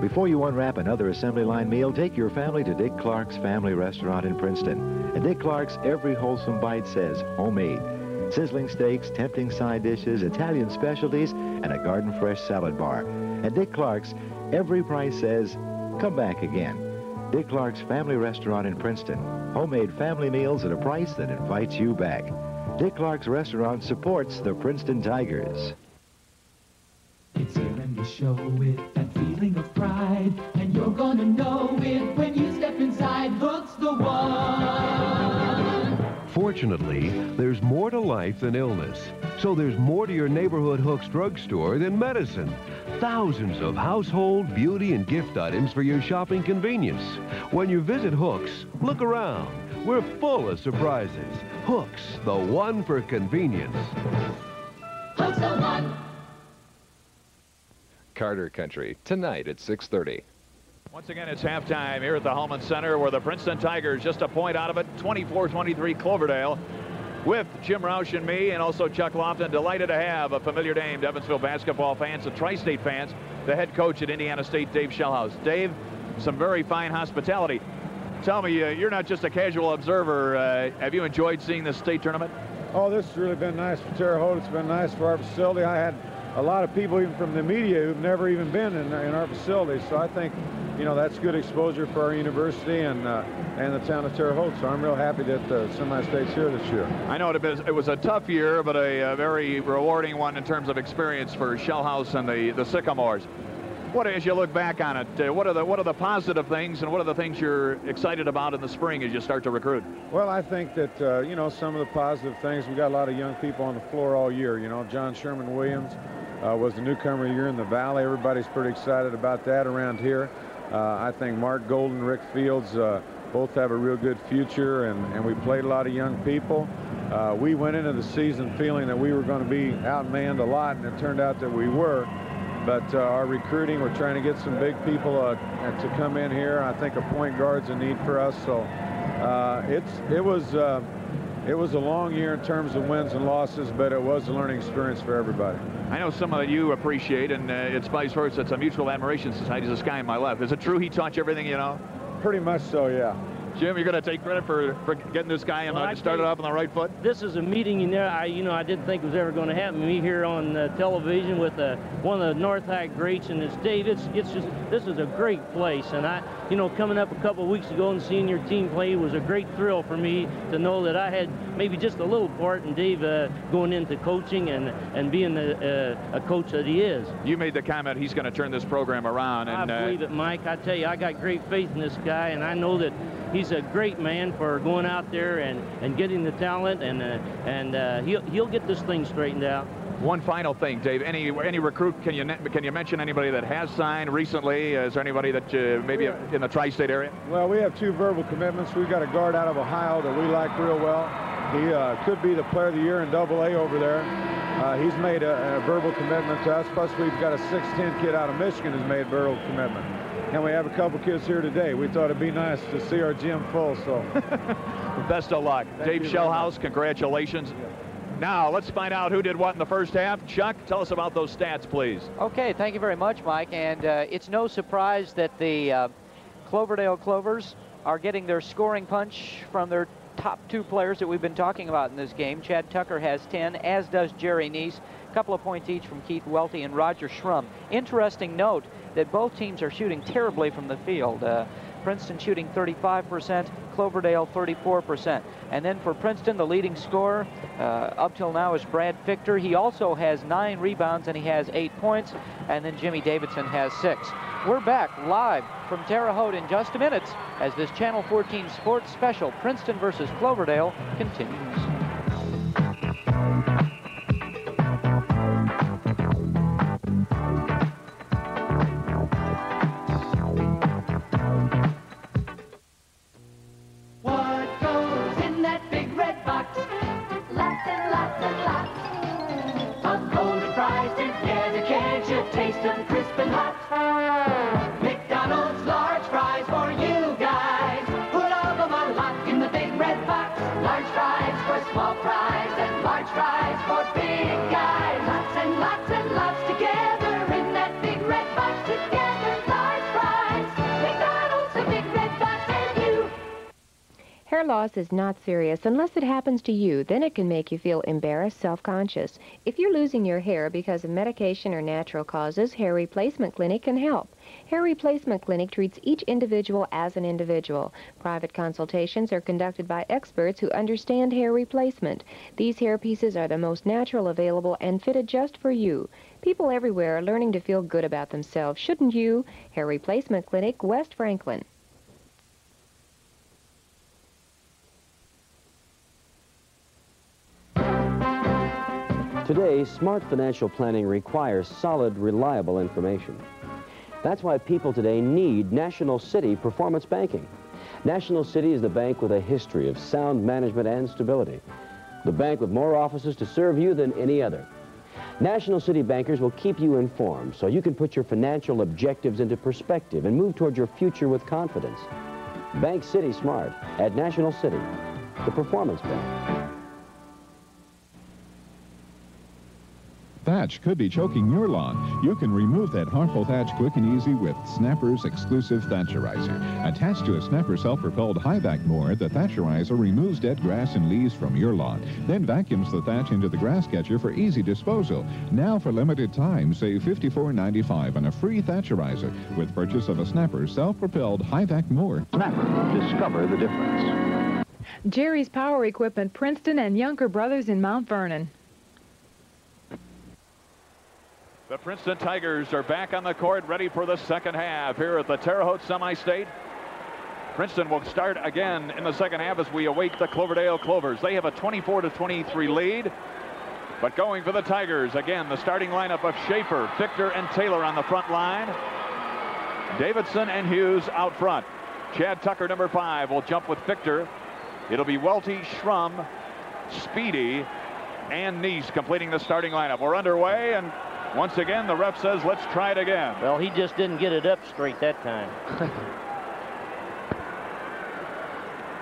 Before you unwrap another assembly line meal, take your family to Dick Clark's Family Restaurant in Princeton. At Dick Clark's, every wholesome bite says homemade. Sizzling steaks, tempting side dishes, Italian specialties, and a garden fresh salad bar. At Dick Clark's, every price says, come back again. Dick Clark's Family Restaurant in Princeton. Homemade family meals at a price that invites you back. Dick Clark's Restaurant supports the Princeton Tigers. It's here and we show it, that feeling of pride, and you're gonna know it when you step inside. Hook's the one. Fortunately, there's more to life than illness. So there's more to your neighborhood Hook's drugstore than medicine. Thousands of household, beauty, and gift items for your shopping convenience. When you visit Hook's, look around. We're full of surprises. Hook's, the one for convenience. Hook's the one. Carter Country, tonight at 6:30. Once again, it's halftime here at the Hulman Center, where the Princeton Tigers just a point out of it, 24-23 Cloverdale, with Jim Roush and me, and also Chuck Lofton. Delighted to have a familiar name to Evansville basketball fans and Tri-State fans, the head coach at Indiana State, Dave Shellhouse. Dave, some very fine hospitality. Tell me, you're not just a casual observer. Have you enjoyed seeing this state tournament? Oh, this has really been nice for Terre Haute. It's been nice for our facility. I had a lot of people, even from the media, who've never even been in our facility. So I think, you know, that's good exposure for our university and the town of Terre Haute. So I'm real happy that Semi-State's here this year. I know it was a tough year, but a very rewarding one in terms of experience for Shellhouse and the Sycamores. What, as you look back on it, what are the positive things, and what are the things you're excited about in the spring as you start to recruit? Well, I think that you know, some of the positive things, we got a lot of young people on the floor all year. You know, John Sherman Williams was the newcomer of the year in the Valley. Everybody's pretty excited about that around here. I think Mark Golden, Rick Fields, both have a real good future, and we played a lot of young people. We went into the season feeling that we were going to be outmanned a lot, and it turned out that we were. But our recruiting, we're trying to get some big people to come in here. I think a point guard's a need for us. So it was a long year in terms of wins and losses, but it was a learning experience for everybody. I know some of you appreciate, and it's vice versa. It's a mutual admiration society. There's a guy on my left. Is it true he taught you everything you know? Pretty much so, yeah. Jim, you're going to take credit for getting this guy started off on the right foot? This is a meeting, you know, I didn't think it was ever going to happen. Me here on television with one of the North High greats in the state. It's just, this is a great place. And I, you know, coming up a couple of weeks ago and seeing your team play was a great thrill for me to know that I had maybe just a little part in Dave going into coaching and being a coach that he is. You made the comment he's going to turn this program around. And I believe it, Mike. I tell you, I got great faith in this guy, and I know that he's a great man for going out there and getting the talent, and he'll get this thing straightened out. One final thing, Dave. Any recruit? Can you mention anybody that has signed recently? Is there anybody that maybe in the tri-state area? Well, we have two verbal commitments. We've got a guard out of Ohio that we like real well. He could be the player of the year in Double-A over there. He's made a verbal commitment to us. Plus, we've got a 6'10" kid out of Michigan who's made a verbal commitment. And we have a couple kids here today. We thought it'd be nice to see our gym full, so. Best of luck. Dave Shellhouse, congratulations. Yeah. Now, let's find out who did what in the first half. Chuck, tell us about those stats, please. Okay, thank you very much, Mike. And it's no surprise that the Cloverdale Clovers are getting their scoring punch from their top two players that we've been talking about in this game. Chad Tucker has 10, as does Jerry Neese. A couple of points each from Keith Welty and Roger Shrum. Interesting note that both teams are shooting terribly from the field. Princeton shooting 35%, Cloverdale 34%. And then for Princeton, the leading scorer up till now is Brad Victor. He also has 9 rebounds and he has 8 points. And then Jimmy Davidson has 6. We're back live from Terre Haute in just a minute as this Channel 14 Sports Special, Princeton versus Cloverdale, continues. Hair loss is not serious unless it happens to you. Then it can make you feel embarrassed, self-conscious. If you're losing your hair because of medication or natural causes, Hair Replacement Clinic can help. Hair Replacement Clinic treats each individual as an individual. Private consultations are conducted by experts who understand hair replacement. These hair pieces are the most natural available and fitted just for you. People everywhere are learning to feel good about themselves. Shouldn't you? Hair Replacement Clinic, West Franklin. Today, smart financial planning requires solid, reliable information. That's why people today need National City Performance Banking. National City is the bank with a history of sound management and stability. The bank with more offices to serve you than any other. National City bankers will keep you informed so you can put your financial objectives into perspective and move toward your future with confidence. Bank City Smart at National City, the Performance Bank. Thatch could be choking your lawn. You can remove that harmful thatch quick and easy with Snapper's exclusive Thatcherizer. Attached to a Snapper self-propelled high-back mower, the Thatcherizer removes dead grass and leaves from your lawn, then vacuums the thatch into the grass catcher for easy disposal. Now for limited time, save $54.95 on a free Thatcherizer with purchase of a Snapper self-propelled high-back mower. Snapper, discover the difference. Jerry's Power Equipment, Princeton and Younger Brothers in Mount Vernon. The Princeton Tigers are back on the court, ready for the second half here at the Terre Haute Semi-State. Princeton will start again in the second half as we await the Cloverdale Clovers. They have a 24-23 lead. But going for the Tigers, again, the starting lineup of Schaefer, Victor, and Taylor on the front line. Davidson and Hughes out front. Chad Tucker, number 5, will jump with Victor. It'll be Welty, Shrum, Speedy, and Neese completing the starting lineup. We're underway, and once again, the ref says, let's try it again. Well, he just didn't get it up straight that time.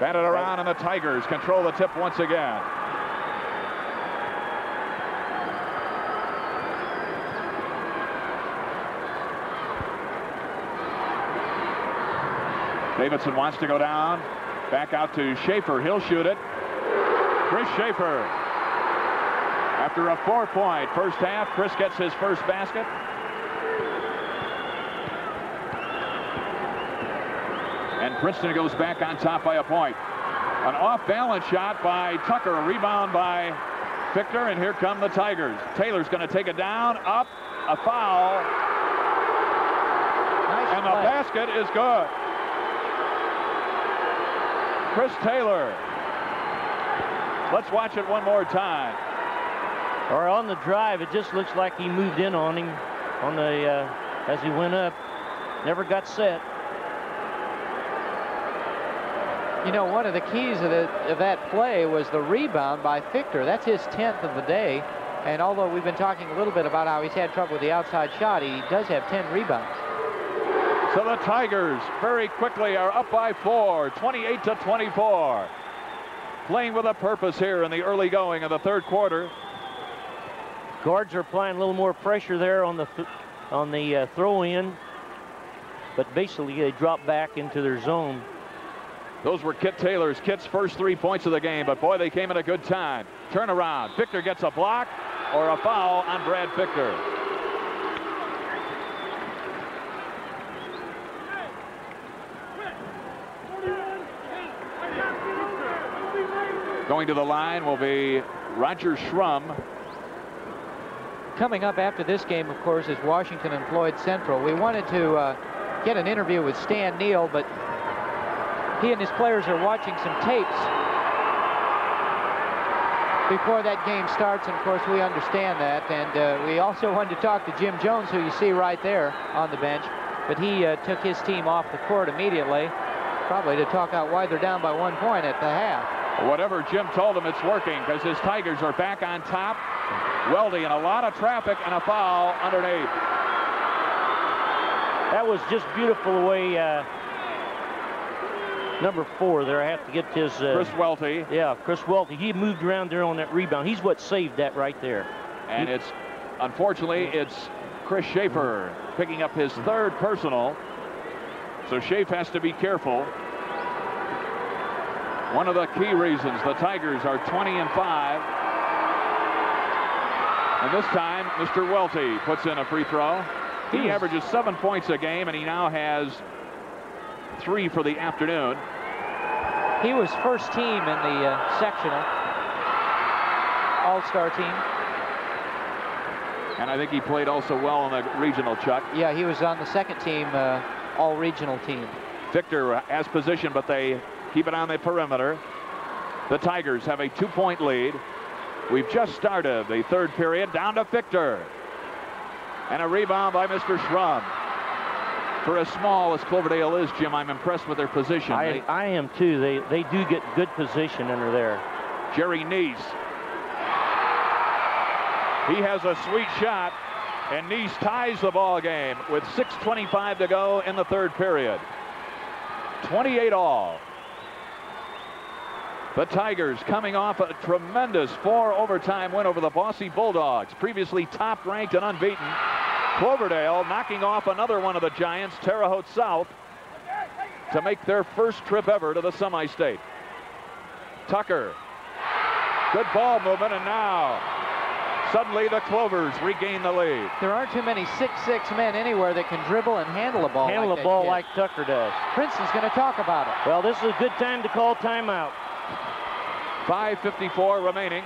Batted around, and the Tigers control the tip once again. Davidson wants to go down. Back out to Schaefer. He'll shoot it. Chris Schaefer. After a 4-point first half, Chris gets his first basket. And Princeton goes back on top by a point. An off-balance shot by Tucker, a rebound by Victor, and here come the Tigers. Taylor's going to take it down, up, a foul. Nice and play. The basket is good. Chris Taylor. Let's watch it one more time. Or on the drive, it just looks like he moved in on him on the as he went up. Never got set. You know, one of the keys of that play was the rebound by Victor. That's his 10th of the day. And although we've been talking a little bit about how he's had trouble with the outside shot, he does have 10 rebounds. So the Tigers very quickly are up by 4, 28-24. Playing with a purpose here in the early going of the third quarter. Guards are applying a little more pressure there on the throw-in, but basically they drop back into their zone. Those were Kit Taylor's, Kit's first 3 points of the game, but boy, they came at a good time. Turnaround. Victor gets a block or a foul on Brad Victor. Going to the line will be Roger Shrum. Coming up after this game, of course, is Washington and Floyd Central. We wanted to get an interview with Stan Neal, but he and his players are watching some tapes before that game starts, and of course we understand that. And we also wanted to talk to Jim Jones, who you see right there on the bench, but he took his team off the court immediately, probably to talk out why they're down by 1 point at the half. Whatever Jim told him, it's working, because his Tigers are back on top. Welty and a lot of traffic and a foul underneath. That was just beautiful the way number 4 there. I have to get his Chris Welty. Yeah, Chris Welty. He moved around there on that rebound. He's what saved that right there. And it's unfortunately it's Chris Schaefer picking up his third personal. So Schaefer has to be careful. One of the key reasons the Tigers are 20-5. And this time, Mr. Welty puts in a free throw. He averages 7 points a game, and he now has 3 for the afternoon. He was first team in the sectional all-star team. And I think he played also well in the regional, Chuck. Yeah, he was on the second team, all-regional team. Victor has position, but they keep it on the perimeter. The Tigers have a 2-point lead. We've just started the third period. Down to Victor. And a rebound by Mr. Shrum. For as small as Cloverdale is, Jim, I'm impressed with their position. I am too. They do get good position under there. Jerry Neese. He has a sweet shot. And Neese ties the ball game with 6:25 to go in the third period. 28 all. The Tigers coming off a tremendous 4-overtime win over the Bosse Bulldogs, previously top-ranked and unbeaten. Cloverdale knocking off another one of the Giants, Terre Haute South, to make their first trip ever to the semi-state. Tucker, good ball movement, and now suddenly the Clovers regain the lead. There aren't too many 6'6" men anywhere that can dribble and handle a ball like Tucker does. Princeton's going to talk about it. Well, this is a good time to call timeout. 5:54 remaining.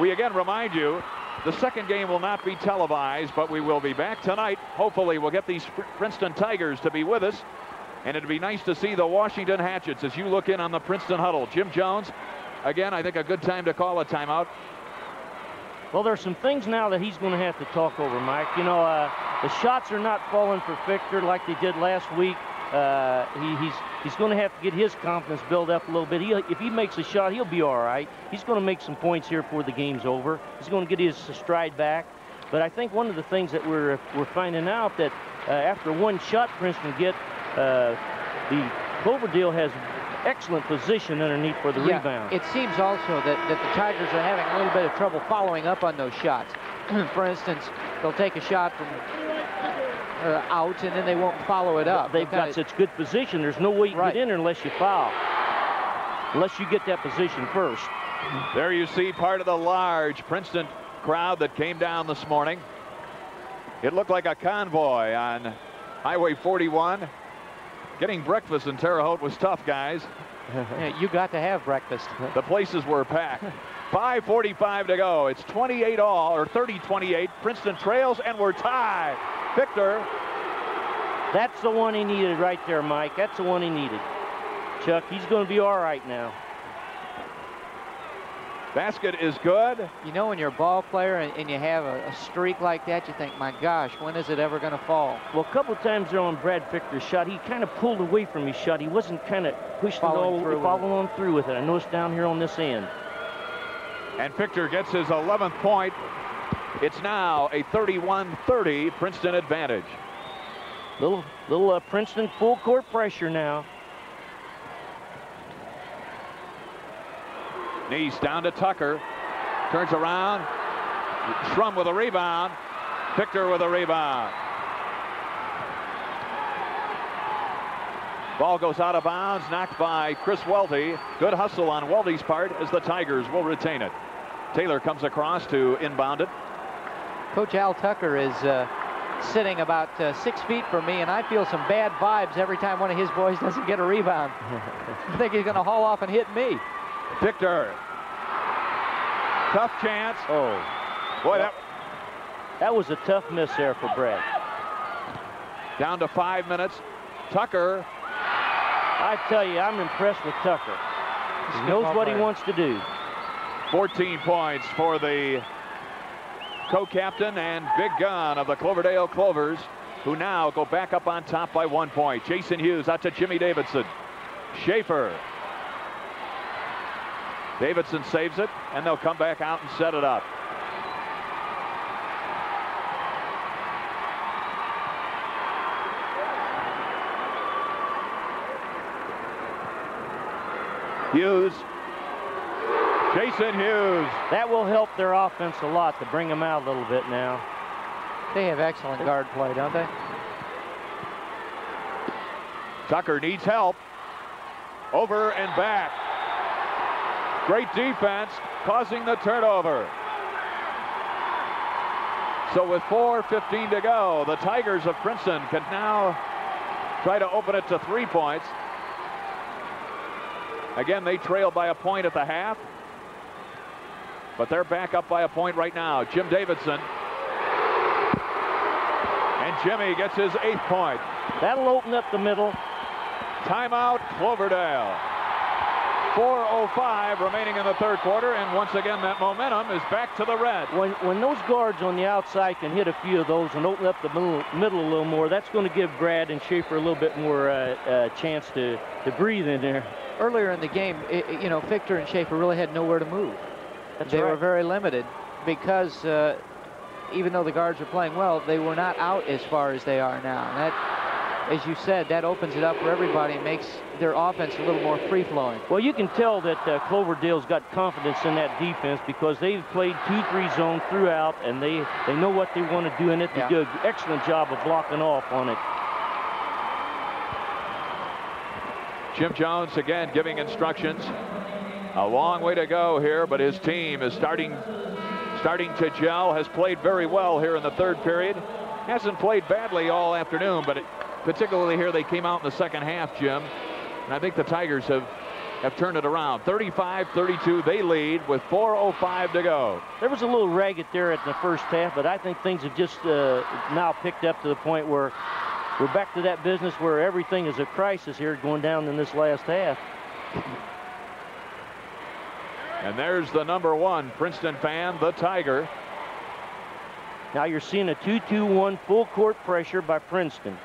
We again remind you, the second game will not be televised, but we will be back tonight. Hopefully we'll get these Princeton Tigers to be with us, and it'd be nice to see the Washington Hatchets as you look in on the Princeton huddle. Jim Jones, again, I think a good time to call a timeout. Well, there's some things now that he's going to have to talk over, Mike. You know, the shots are not falling for Victor like they did last week. He's going to have to get his confidence built up a little bit. If he makes a shot, he'll be all right. He's going to make some points here before the game's over. He's going to get his stride back. But I think one of the things that we're finding out that after one shot, Princeton get the Cloverdale has excellent position underneath for the rebound. It seems also that the Tigers are having a little bit of trouble following up on those shots. For instance, they'll take a shot from out, and then they won't follow it up. They've got such good position. There's no way you can get in unless you foul. Unless you get that position first. There you see part of the large Princeton crowd that came down this morning. It looked like a convoy on Highway 41. Getting breakfast in Terre Haute was tough, guys. Yeah, you got to have breakfast. The places were packed. 5:45 to go. It's 28 all, or 30-28. Princeton trails, and we're tied. Victor. That's the one he needed right there, Mike. That's the one he needed. Chuck, he's going to be all right now. Basket is good. You know, when you're a ball player and you have a streak like that, you think, my gosh, when is it ever going to fall? Well, a couple times there on Brad Victor's shot, he kind of pulled away from his shot. He wasn't kind of pushing following through with it. I noticed down here on this end. And Victor gets his 11th point. It's now a 31-30 Princeton advantage. Little Princeton full court pressure now. Neese down to Tucker. Turns around. Shrum with a rebound. Victor with a rebound. Ball goes out of bounds, knocked by Chris Welty. Good hustle on Welty's part as the Tigers will retain it. Taylor comes across to inbound it. Coach Al Tucker is sitting about 6 feet from me, and I feel some bad vibes every time one of his boys doesn't get a rebound. I think he's going to haul off and hit me. Victor. Tough chance. Oh. Boy, that was a tough miss there for Brad. Down to 5 minutes. Tucker. I tell you, I'm impressed with Tucker. He knows what he wants to do. 14 points for the co-captain and big gun of the Cloverdale Clovers, who now go back up on top by 1 point. Jason Hughes out to Jimmy Davidson. Schaefer. Davidson saves it, and they'll come back out and set it up. Hughes. Jason Hughes. That will help their offense a lot to bring them out a little bit now. They have excellent guard play, don't they? Tucker needs help. Over and back. Great defense causing the turnover. So with 4:15 to go, the Tigers of Princeton can now try to open it to 3 points. Again, they trail by a point at the half, but they're back up by a point right now. Jim Davidson. And Jimmy gets his 8th point. That'll open up the middle. Timeout, Cloverdale. 4:05 remaining in the third quarter, and once again that momentum is back to the red. When those guards on the outside can hit a few of those and open up the middle a little more, that's going to give Brad and Schaefer a little bit more chance to breathe in there. Earlier in the game, you know, Victor and Schaefer really had nowhere to move. They were very limited because even though the guards were playing well, they were not out as far as they are now. And that, as you said, that opens it up for everybody and makes their offense a little more free-flowing. Well, you can tell that Cloverdale's got confidence in that defense because they've played 2-3 zone throughout, and they know what they want to do in it. They do an excellent job of blocking off on it. Jim Jones again giving instructions. A long way to go here, but his team is starting to gel, has played very well here in the third period. Hasn't played badly all afternoon, but particularly here they came out in the second half, Jim. And I think the Tigers have turned it around. 35-32, they lead with 4:05 to go. There was a little ragged there at the first half, but I think things have just now picked up to the point where we're back to that business where everything is a crisis here going down in this last half. And there's the #1 Princeton fan, the Tiger. Now you're seeing a 2-2-1 full court pressure by Princeton.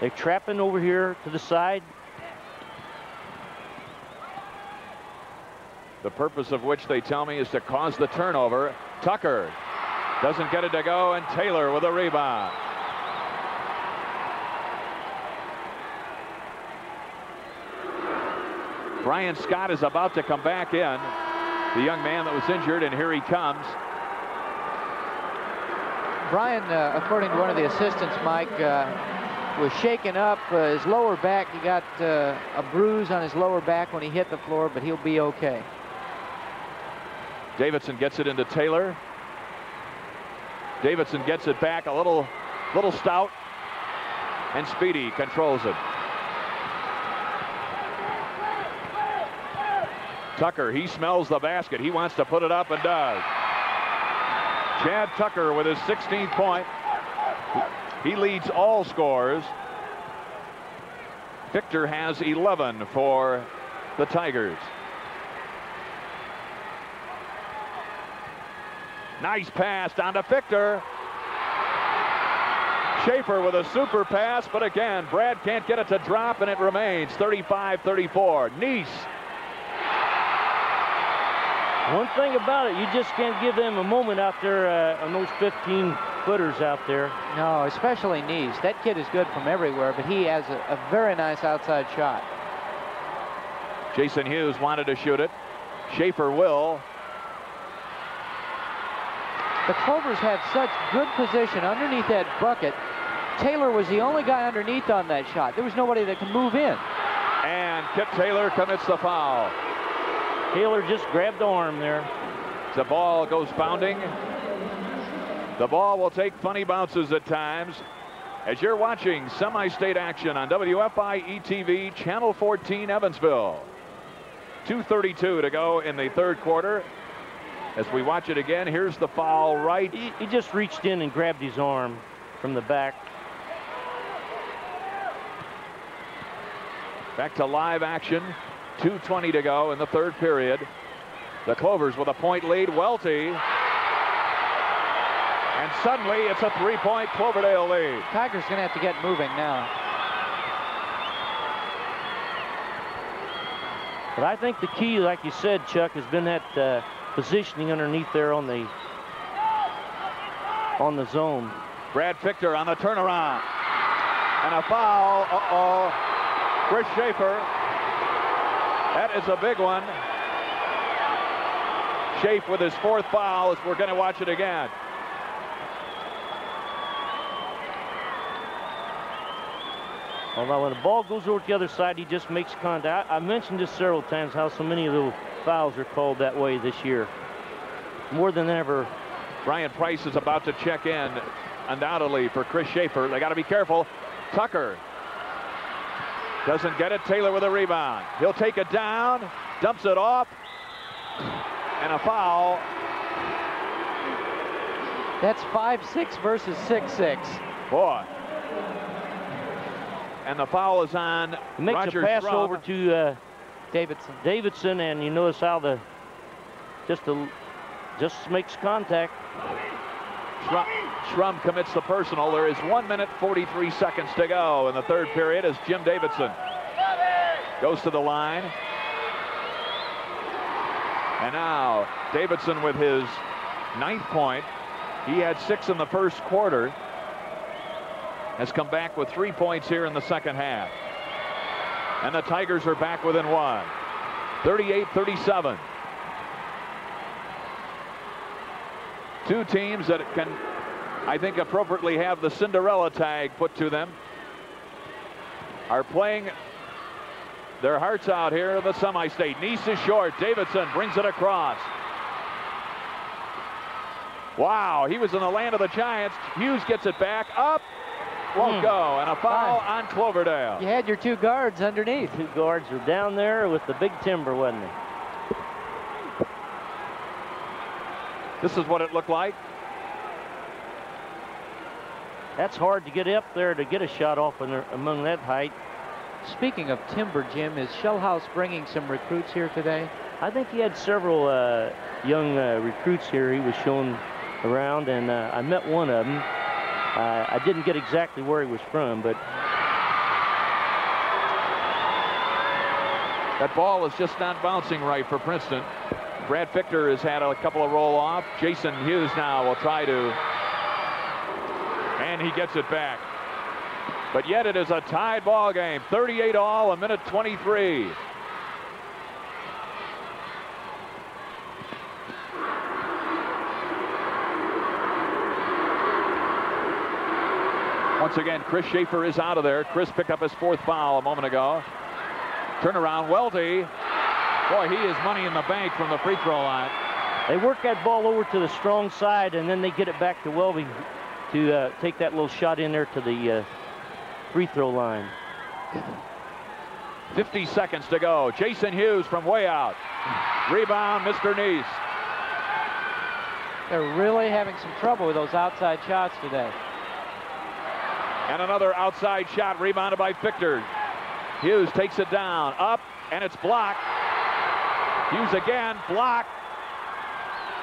They're trapping over here to the side. The purpose of which they tell me is to cause the turnover. Tucker doesn't get it to go, and Taylor with a rebound. Brian Scott is about to come back in, the young man that was injured, and here he comes. Brian, according to one of the assistants, Mike, was shaken up. His lower back, he got a bruise on his lower back when he hit the floor, but he'll be okay. Davidson gets it into Taylor. Davidson gets it back a little stout, and Speedy controls it. Tucker, he smells the basket. He wants to put it up and does. Chad Tucker with his 16th point. He leads all scorers. Victor has 11 for the Tigers. Nice pass down to Victor. Schaefer with a super pass, but again, Brad can't get it to drop, and it remains 35-34. Neese. One thing about it, you just can't give them a moment out there on those 15-footers out there. No, especially Neese. That kid is good from everywhere, but he has a very nice outside shot. Jason Hughes wanted to shoot it. Schaefer will. The Clovers had such good position underneath that bucket. Taylor was the only guy underneath on that shot. There was nobody that could move in. And Kit Taylor commits the foul. Taylor just grabbed the arm there. The ball goes bounding. The ball will take funny bounces at times. As you're watching semi-state action on WFIE-TV, Channel 14, Evansville. 2:32 to go in the third quarter. As we watch it again, here's the foul right. He just reached in and grabbed his arm from the back. Back to live action. 2:20 to go in the third period. The Clovers with a point lead. Welty. And suddenly it's a three-point Cloverdale lead. Tigers going to have to get moving now. But I think the key, like you said, Chuck, has been that positioning underneath there on the zone. Brad Victor on the turnaround. And a foul. Uh-oh. Chris Schaefer. That is a big one. Schaefer with his fourth foul, as we're going to watch it again. Although when the ball goes over to the other side, he just makes contact. I mentioned this several times, how so many of the fouls are called that way this year. More than ever. Brian Price is about to check in, undoubtedly, for Chris Schaefer. They got to be careful. Tucker doesn't get it. Taylor with a rebound. He'll take it down, dumps it off, and a foul. That's 5-6 versus 6-6. Boy. And the foul is on. He makes Roger a pass Shrum. Over to Davidson, and you notice how the just makes contact. Shrum commits the personal. There is 1:43 to go in the third period as Jim Davidson goes to the line. And now Davidson with his 9th point. He had 6 in the first quarter. Has come back with 3 points here in the second half. And the Tigers are back within one. 38-37. Two teams that can, I think, appropriately have the Cinderella tag put to them are playing their hearts out here in the semi-state. Neese is short. Davidson brings it across. Wow, he was in the land of the Giants. Hughes gets it back. Up. Won't go, and a foul on Cloverdale. You had your two guards underneath. Two guards were down there with the big timber, wasn't it? This is what it looked like. That's hard to get up there to get a shot off among that height. Speaking of timber, Jim, is Shellhouse bringing some recruits here today? I think he had several young recruits here he was showing around, and I met one of them. I didn't get exactly where he was from, but that ball is just not bouncing right for Princeton. Brad Victor has had a couple of roll off. Jason Hughes now will try to, and he gets it back. But yet it is a tied ball game, 38 all, 1:23. Once again, Chris Schaefer is out of there. Chris picked up his 4th foul a moment ago. Turnaround, Welty. Boy, he is money in the bank from the free throw line. They work that ball over to the strong side, and then they get it back to Welty to take that little shot in there to the free throw line. 50 seconds to go. Jason Hughes from way out. Rebound, Mr. Neese. They're really having some trouble with those outside shots today. And another outside shot, rebounded by Victor. Hughes takes it down, up, and it's blocked. Hughes again, blocked.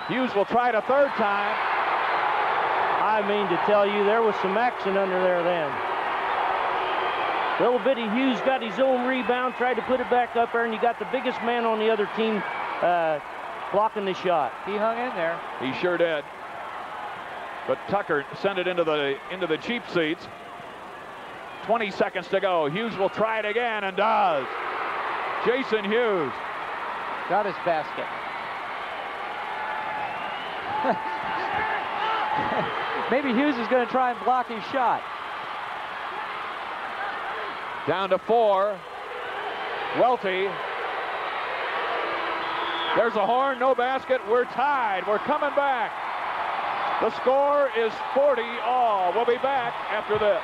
Hughes will try it a 3rd time. I mean to tell you, there was some action under there then. Little bitty Hughes got his own rebound, tried to put it back up there, and you got the biggest man on the other team blocking the shot. He hung in there. He sure did. But Tucker sent it into the cheap seats. 20 seconds to go. Hughes will try it again and does. Jason Hughes got his basket. Maybe Hughes is going to try and block his shot. Down to 4. Welty. There's a horn, no basket. We're tied. We're coming back. The score is 40 all. We'll be back after this.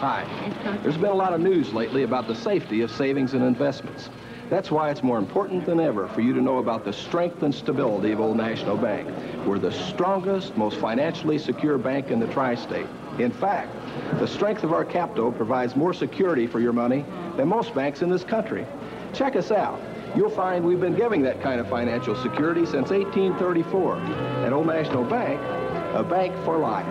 Hi. There's been a lot of news lately about the safety of savings and investments. That's why it's more important than ever for you to know about the strength and stability of Old National Bank. We're the strongest, most financially secure bank in the tri-state. In fact, the strength of our capital provides more security for your money than most banks in this country. Check us out. You'll find we've been giving that kind of financial security since 1834. At Old National Bank, a bank for life.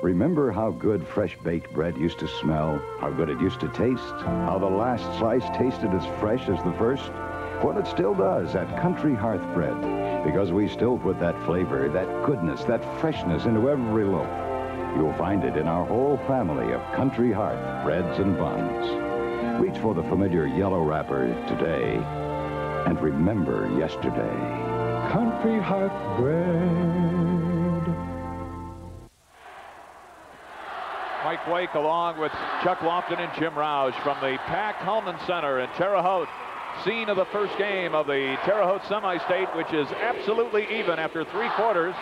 Remember how good fresh-baked bread used to smell, how good it used to taste, how the last slice tasted as fresh as the first? Well, it still does at Country Hearth Bread, because we still put that flavor, that goodness, that freshness into every loaf. You'll find it in our whole family of Country Hearth breads and buns. Reach for the familiar yellow wrapper today, and remember yesterday. Country Hearth Bread. Mike Blake along with Chuck Lofton and Jim Roush from the packed Hulman Center in Terre Haute. Scene of the first game of the Terre Haute Semi-State, which is absolutely even after three quarters.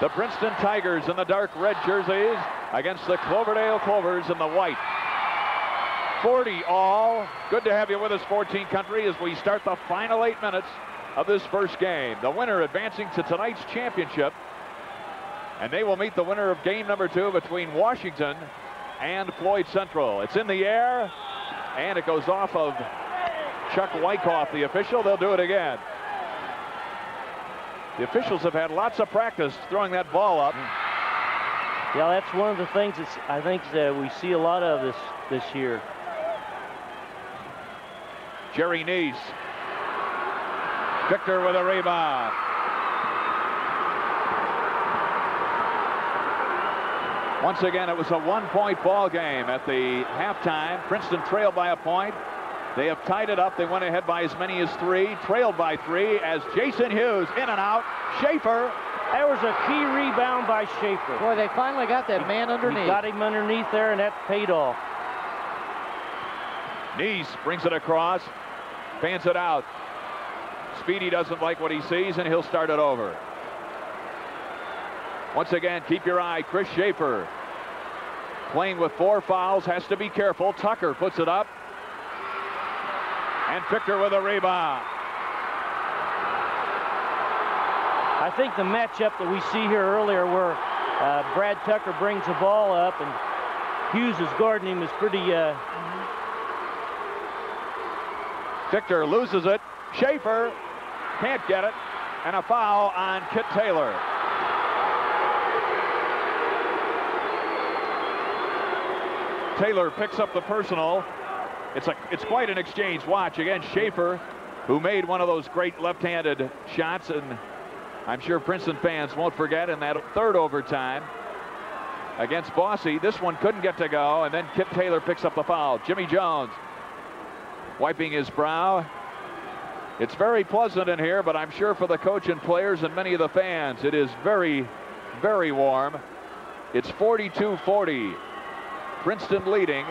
The Princeton Tigers in the dark red jerseys against the Cloverdale Clovers in the white. 40 all. Good to have you with us, 14 Country, as we start the final 8 minutes of this first game. The winner advancing to tonight's championship. And they will meet the winner of game number 2 between Washington and Floyd Central. It's in the air, and it goes off of Chuck Wyckoff, the official. They'll do it again. The officials have had lots of practice throwing that ball up. Yeah, that's one of the things that I think that we see a lot of this year. Jerry Neese. Victor with a rebound. Once again, it was a one-point ball game at the halftime. Princeton trailed by a point. They have tied it up. They went ahead by as many as three, trailed by three as Jason Hughes in and out. Schaefer. That was a key rebound by Schaefer. Boy, they finally got that man underneath. He got him underneath there, and that paid off. Neese brings it across, fans it out. Speedy doesn't like what he sees, and he'll start it over. Once again, keep your eye. Chris Schaefer, playing with 4 fouls, has to be careful. Tucker puts it up. And Victor with a rebound. I think the matchup that we see here earlier where Brad Tucker brings the ball up and Hughes is guarding him is pretty... Victor loses it. Schaefer can't get it. And a foul on Kit Taylor. Taylor picks up the personal. It's quite an exchange. Watch again, Schaefer, who made one of those great left-handed shots, and I'm sure Princeton fans won't forget in that third overtime against Bosse. This one couldn't get to go, and then Kip Taylor picks up the foul. Jimmy Jones wiping his brow. It's very pleasant in here, but I'm sure for the coach and players and many of the fans, it is very, very warm. It's 42-40. Princeton leading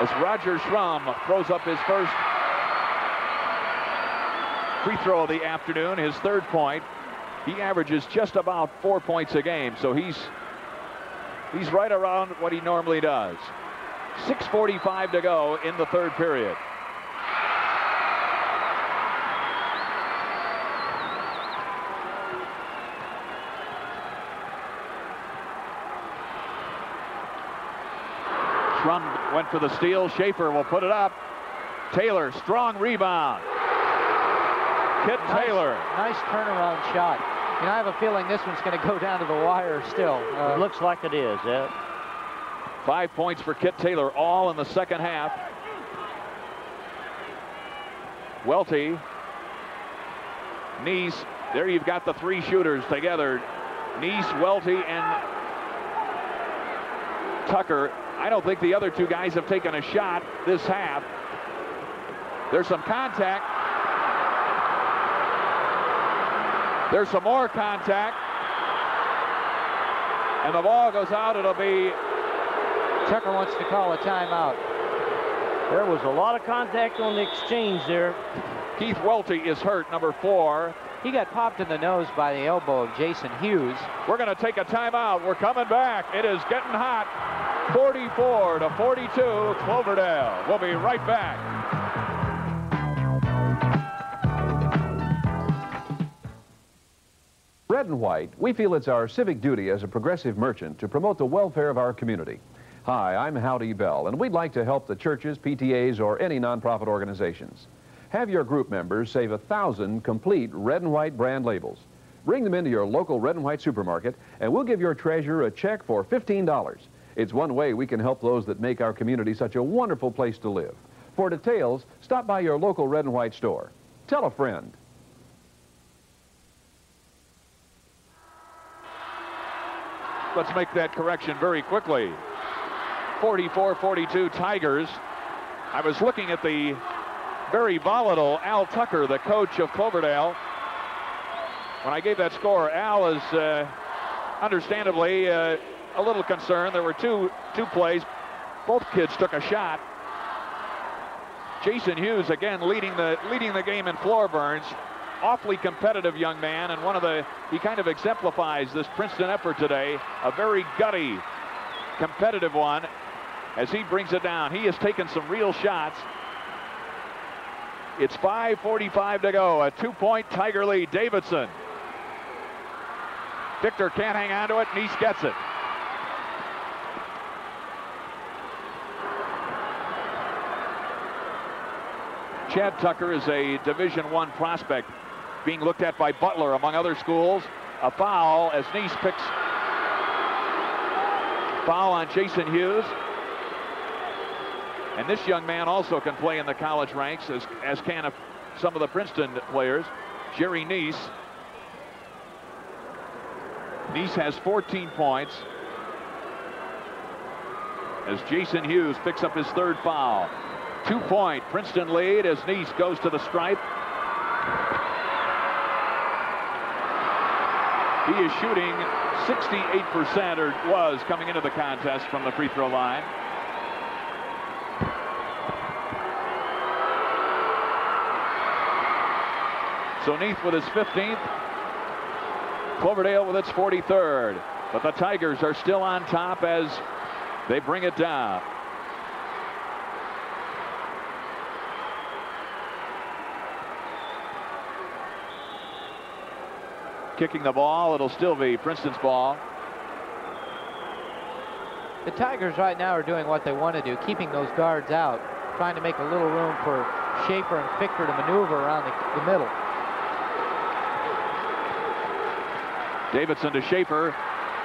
as Roger Shrum throws up his first free throw of the afternoon, his third point. He averages just about 4 points a game, so he's right around what he normally does. 6:45 to go in the third period. Shrum went for the steal. Schaefer will put it up. Taylor, strong rebound. Kit Taylor. Nice turnaround shot. And I have a feeling this one's going to go down to the wire still. It looks like it is, yeah. 5 points for Kit Taylor, all in the second half. Welty, Neese. There you've got the 3 shooters together. Neese, Welty, and Tucker. I don't think the other 2 guys have taken a shot this half. There's some contact. There's some more contact. And the ball goes out. It'll be... Tucker wants to call a timeout. There was a lot of contact on the exchange there. Keith Welty is hurt, number 4. He got popped in the nose by the elbow of Jason Hughes. We're going to take a timeout. We're coming back. It is getting hot. 44-42, Cloverdale. We'll be right back. Red and White, we feel it's our civic duty as a progressive merchant to promote the welfare of our community. Hi, I'm Howdy Bell, and we'd like to help the churches, PTAs, or any nonprofit organizations. Have your group members save 1,000 complete Red and White brand labels. Bring them into your local Red and White supermarket, and we'll give your treasurer a check for $15. It's one way we can help those that make our community such a wonderful place to live. For details, stop by your local Red and White store. Tell a friend. Let's make that correction very quickly. 44-42 Tigers. I was looking at the very volatile Al Tucker, the coach of Cloverdale. When I gave that score, Al is understandably a little concerned. There were two plays. Both kids took a shot. Jason Hughes again leading the game in floor burns. Awfully competitive young man, and he kind of exemplifies this Princeton effort today. A very gutty, competitive one as he brings it down. He has taken some real shots. It's 5:45 to go, a two-point Tiger lead. Davidson. Victor can't hang on to it. Neese gets it. Chad Tucker is a Division I prospect, being looked at by Butler, among other schools. A foul as Neese picks. Foul on Jason Hughes. And this young man also can play in the college ranks, as can some of the Princeton players. Jerry Neese. Neese has 14 points. As Jason Hughes picks up his third foul. Two-point Princeton lead as Neese goes to the stripe. He is shooting 68%, or was coming into the contest, from the free throw line. So Neese with his 15th, Cloverdale with its 43rd. But the Tigers are still on top as they bring it down. Kicking the ball, it'll still be Princeton's ball. The Tigers right now are doing what they want to do, keeping those guards out, trying to make a little room for Schaefer and Fichter to maneuver around the middle. Davidson to Schaefer,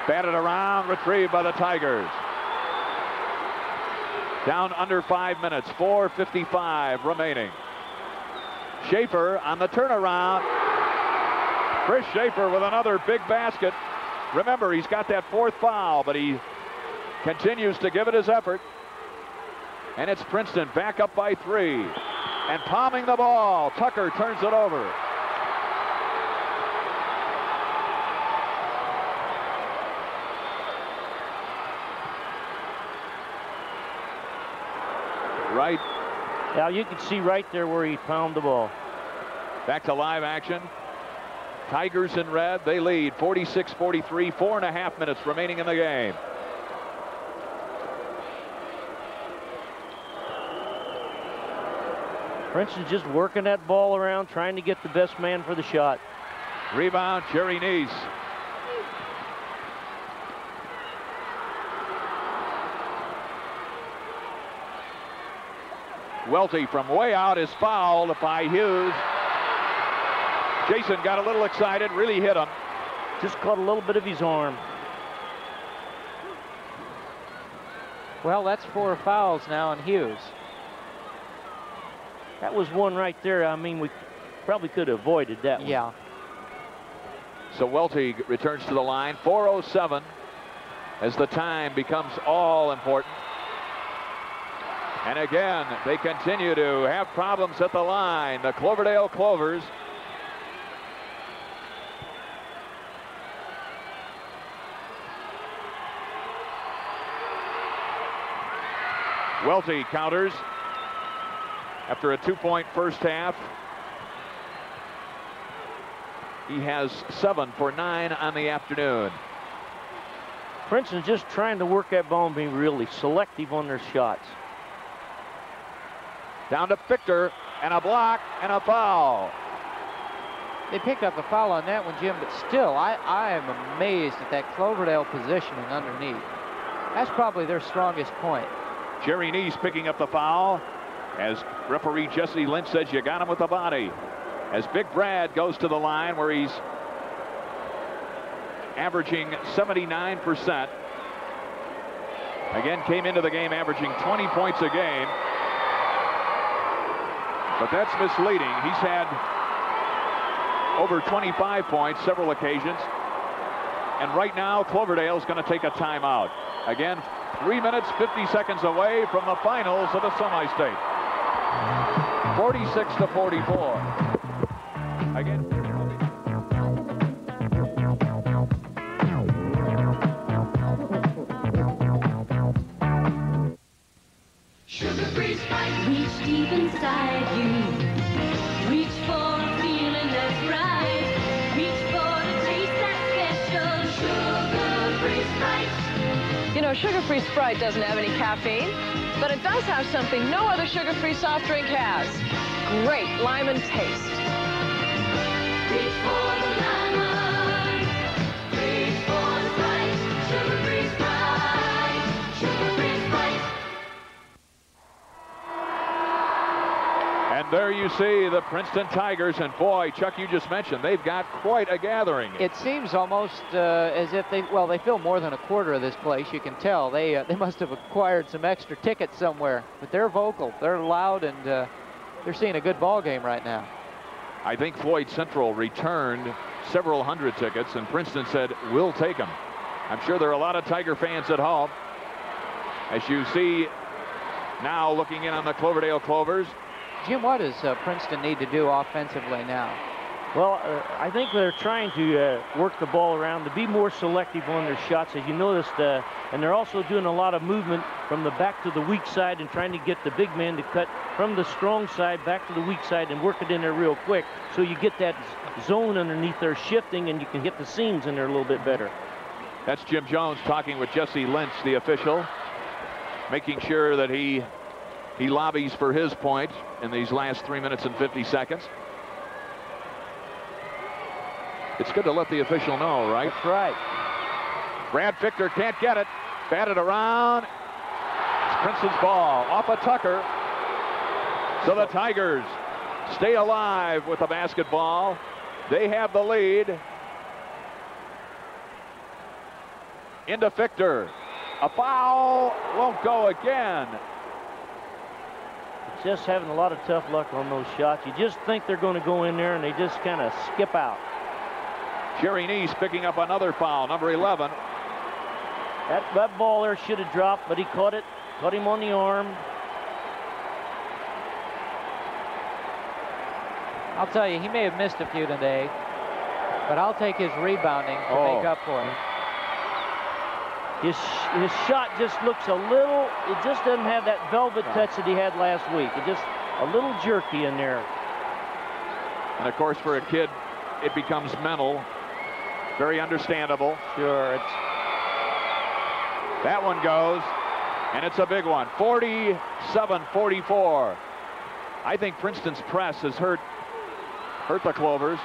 batted around, retrieved by the Tigers. Down under 5 minutes, 4:55 remaining. Schaefer on the turnaround. Chris Schaefer with another big basket. Remember, he's got that fourth foul, but he continues to give it his effort. And it's Princeton back up by three. And palming the ball, Tucker turns it over. Right. Now you can see right there where he palmed the ball. Back to live action. Tigers in red, they lead 46-43, 4.5 minutes remaining in the game. Princeton's just working that ball around, trying to get the best man for the shot. Rebound, Jerry Neese. Welty from way out is fouled by Hughes. Jason got a little excited, really hit him. Just caught a little bit of his arm. Well, that's four fouls now on Hughes. That was one right there. I mean, we probably could have avoided that one. Yeah. So Welty returns to the line. 4:07 as the time becomes all important. And again, they continue to have problems at the line. The Cloverdale Clovers. Welty counters after a two-point first half. He has 7 for 9 on the afternoon. Princeton's just trying to work that ball and be really selective on their shots. Down to Victor, and a block, and a foul. They picked up a foul on that one, Jim, but still, I am amazed at that Cloverdale positioning underneath. That's probably their strongest point. Jerry Neese picking up the foul, as referee Jesse Lynch says, you got him with the body. As Big Brad goes to the line, where he's averaging 79%. Again, came into the game averaging 20 points a game. But that's misleading. He's had over 25 points several occasions. And right now, Cloverdale's going to take a timeout. Again, 3 minutes, 50 seconds away from the finals of the semi-state. 46 to 44. Again. Reach deep inside you. Reach for a feeling that's right. Reach for a taste that's special. Sugar-free Sprite. You know, sugar-free Sprite doesn't have any caffeine, but it does have something no other sugar-free soft drink has. Great lime and taste. Reach for the lemon. Reach for the Sprite. Sugar-free Sprite. Sugar-free Sprite. And there you see the Princeton Tigers, and boy, Chuck, you just mentioned they've got quite a gathering. It seems almost as if they fill more than a quarter of this place. You can tell they must have acquired some extra tickets somewhere. But they're vocal, they're loud, and they're seeing a good ball game right now. I think Floyd Central returned several hundred tickets, and Princeton said, "We'll take them." I'm sure there are a lot of Tiger fans at home. As you see now, looking in on the Cloverdale Clovers. Jim, what does Princeton need to do offensively now? Well, I think they're trying to work the ball around to be more selective on their shots, as you noticed, and they're also doing a lot of movement from the back to the weak side and trying to get the big man to cut from the strong side back to the weak side and work it in there real quick, so you get that zone underneath their shifting and you can hit the seams in there a little bit better. That's Jim Jones talking with Jesse Lynch, the official, making sure that he lobbies for his point in these last 3 minutes and 50 seconds. It's good to let the official know, right? That's right. Brad Victor can't get it. Batted around. It's Princeton's ball off of Tucker. So the Tigers stay alive with the basketball. They have the lead. Into Victor. A foul. Won't go again. Just having a lot of tough luck on those shots. You just think they're going to go in there, and they just kind of skip out. Jerry Neese picking up another foul, number 11. That ball there should have dropped, but he caught it. Caught him on the arm. I'll tell you, he may have missed a few today, but I'll take his rebounding to make up for him. His shot just looks a little, it just doesn't have that velvet touch that he had last week. It's just a little jerky in there. And of course, for a kid, it becomes mental. Very understandable. Sure. That one goes, and it's a big one. 47-44. I think Princeton's press has hurt the Clovers.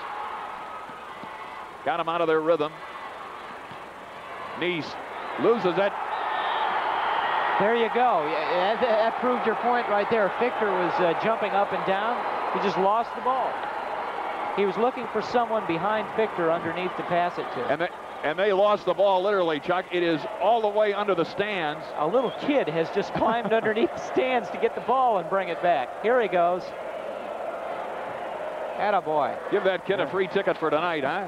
Got them out of their rhythm. Neese loses it. There you go. That proved your point right there. Victor was jumping up and down. He just lost the ball. He was looking for someone behind Victor underneath to pass it to. And they lost the ball literally, Chuck. It is all the way under the stands. A little kid has just climbed underneath the stands to get the ball and bring it back. Here he goes. Attaboy. Give that kid a free ticket for tonight, huh?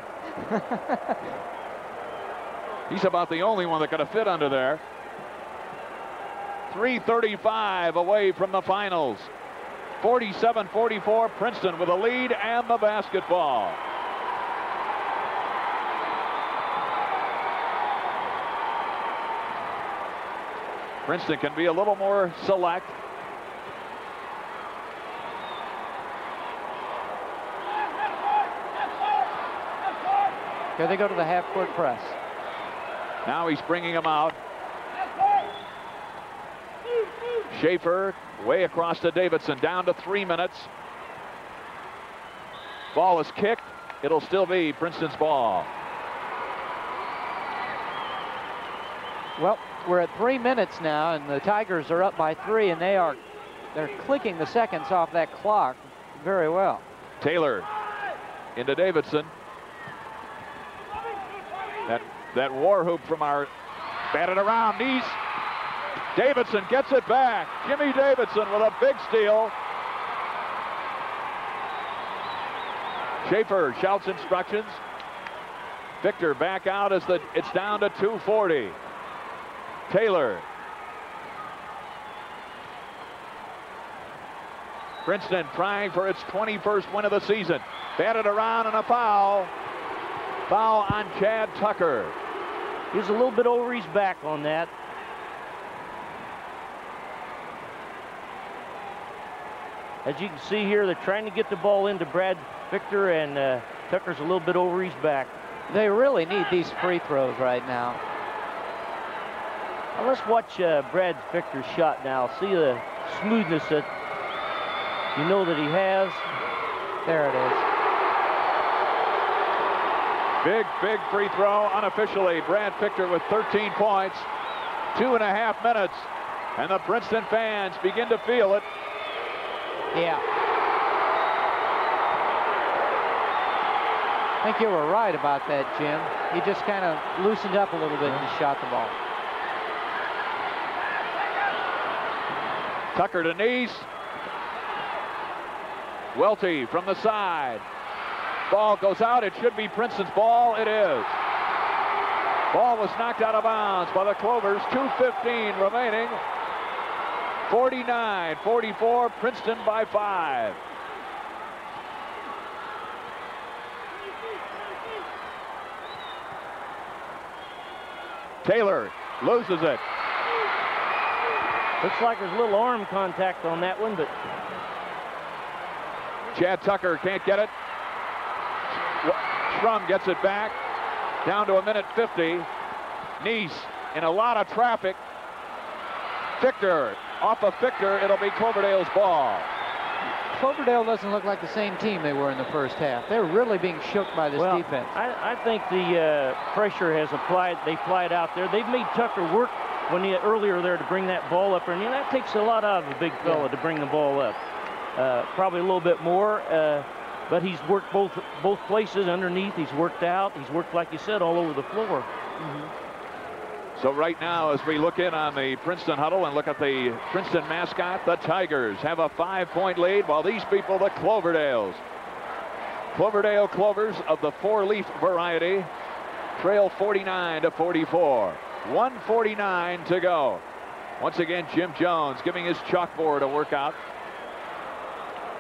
He's about the only one that could have fit under there. 3:35 away from the finals. 47-44, Princeton with a lead and the basketball. Princeton can be a little more select. Here they go to the half-court press. Now he's bringing them out. Schaefer way across to Davidson, down to 3 minutes. Ball is kicked. It'll still be Princeton's ball. Well, we're at 3 minutes now, and the Tigers are up by three, and they're clicking the seconds off that clock very well. Taylor into Davidson. That war hoop from our batted around Neese. Davidson gets it back. Jimmy Davidson with a big steal. Schaefer shouts instructions. Victor back out as it's down to 2:40. Taylor. Princeton trying for its 21st win of the season. Batted around and a foul. Foul on Chad Tucker. He was a little bit over his back on that. As you can see here, they're trying to get the ball into Brad Victor, and Tucker's a little bit over his back. They really need these free throws right now. Now let's watch Brad Victor's shot now. See the smoothness that you know that he has. There it is. Big free throw unofficially. Brad Victor with 13 points, 2.5 minutes, and the Princeton fans begin to feel it. Yeah. I think you were right about that, Jim. He just kind of loosened up a little bit and shot the ball. Tucker to Neese. Welty from the side. Ball goes out. It should be Princeton's ball. It is. Ball was knocked out of bounds by the Clovers. 2:15 remaining. 49-44, Princeton by 5. Taylor loses it. Looks like there's a little arm contact on that one, but Chad Tucker can't get it. Shrum gets it back, down to 1:50. Neese in a lot of traffic. Victor, off of Victor, it'll be Cloverdale's ball. Cloverdale doesn't look like the same team they were in the first half. They're really being shook by this defense. I think the pressure has applied. They applied out there. They've made Tucker work when he earlier there to bring that ball up, and that takes a lot out of the big fella to bring the ball up. Probably a little bit more. But he's worked both places underneath. He's worked out. He's worked, like you said, all over the floor. So right now, as we look in on the Princeton huddle and look at the Princeton mascot, the Tigers have a 5-point lead, while these people, the Cloverdales. Cloverdale Clovers of the four-leaf variety trail 49-44. 1:49 to go. Once again, Jim Jones giving his chalkboard a workout.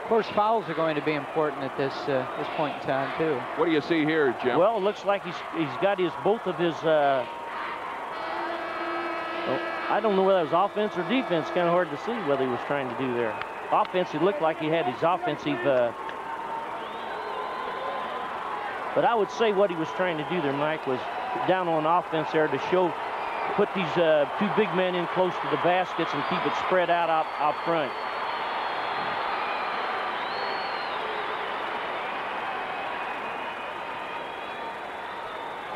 Of course, fouls are going to be important at this point in time, too. What do you see here, Jim? Well, it looks like he's got both of his. I don't know whether it was offense or defense. Kind of hard to see whether he was trying to do there. Offense, it looked like he had his offensive. But I would say what he was trying to do there, Mike, was down on offense there to show, put these two big men in close to the baskets and keep it spread out front.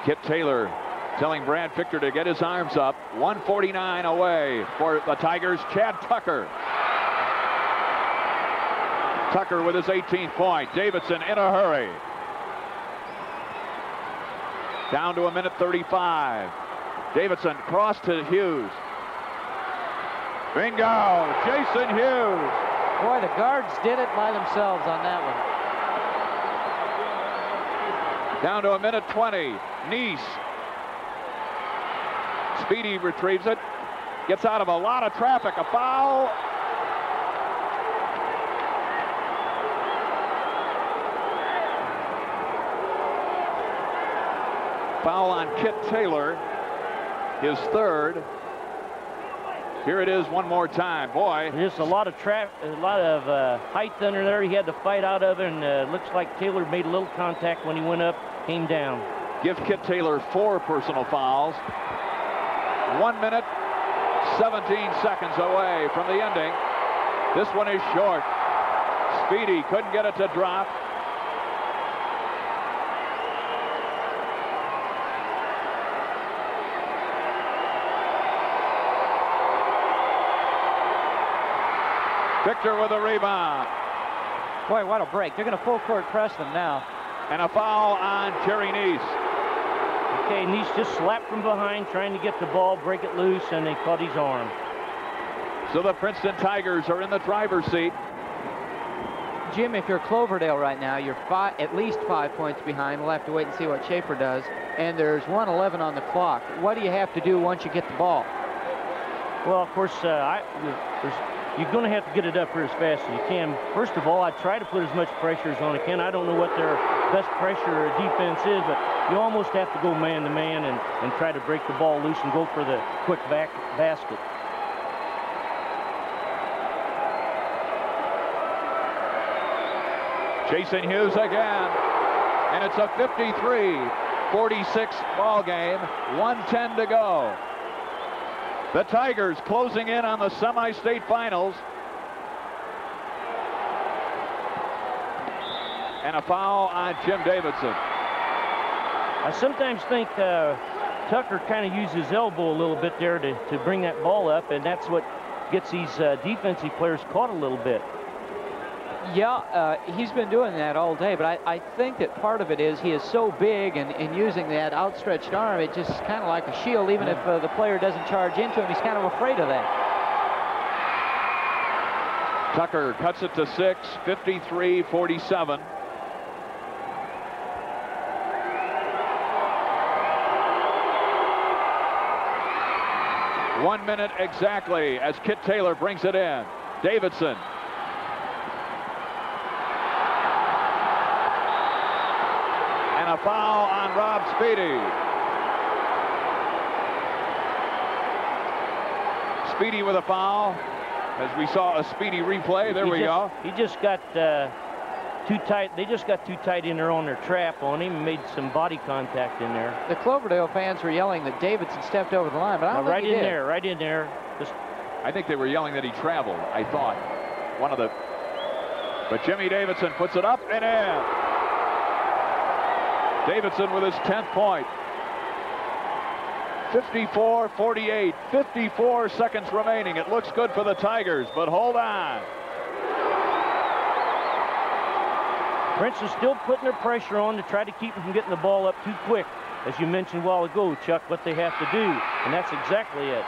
Kit Taylor telling Brad Victor to get his arms up. 1:49 away for the Tigers. Chad Tucker. Tucker with his 18th point. Davidson in a hurry. Down to 1:35. Davidson crossed to Hughes. Bingo! Jason Hughes. Boy, the guards did it by themselves on that one. Down to 1:20. Neese. Speedy retrieves it. Gets out of a lot of traffic. A foul. Foul on Kit Taylor. His third. Here it is one more time. Boy. There's a lot of height under there. He had to fight out of it, and looks like Taylor made a little contact when he went up. Came down. give Kit Taylor 4 personal fouls. 1 minute, 17 seconds away from the ending. This one is short. Speedy couldn't get it to drop. Victor with a rebound. Boy, what a break. They're going to full court press them now. And a foul on Jerry Neese. Okay, Neese just slapped from behind, trying to get the ball, break it loose, and they caught his arm. So the Princeton Tigers are in the driver's seat. Jim, if you're Cloverdale right now, you're at least five points behind. We'll have to wait and see what Schaefer does. And there's 1:11 on the clock. What do you have to do once you get the ball? Well, of course, you're going to have to get it up here as fast as you can. First of all, I try to put as much pressure as on I can. I don't know what their best pressure or defense is, but you almost have to go man-to-man and try to break the ball loose and go for the quick back basket. Jason Hughes again, and it's a 53-46 ball game, 1:10 to go. The Tigers closing in on the semi-state finals. And a foul on Jim Davidson. I sometimes think Tucker kind of used his elbow a little bit there to bring that ball up, and that's what gets these defensive players caught a little bit. Yeah, he's been doing that all day, but I think that part of it is he is so big and using that outstretched arm, it just kind of like a shield. Even if the player doesn't charge into him, he's kind of afraid of that. Tucker cuts it to 6, 53-47. One minute exactly as Kit Taylor brings it in. Davidson. A foul on Rob Speedy. Speedy with a foul. As we saw a Speedy replay, there we go. He just got too tight. They just got too tight in their own trap on him and made some body contact in there. The Cloverdale fans were yelling that Davidson stepped over the line, but I don't think he did. Right in there. Just... I think they were yelling that he traveled, I thought. But Jimmy Davidson puts it up and in. Davidson with his 10th point. 54-48, 54 seconds remaining. It looks good for the Tigers, but hold on. Princeton is still putting their pressure on to try to keep them from getting the ball up too quick. As you mentioned a while ago, Chuck, what they have to do, and that's exactly it.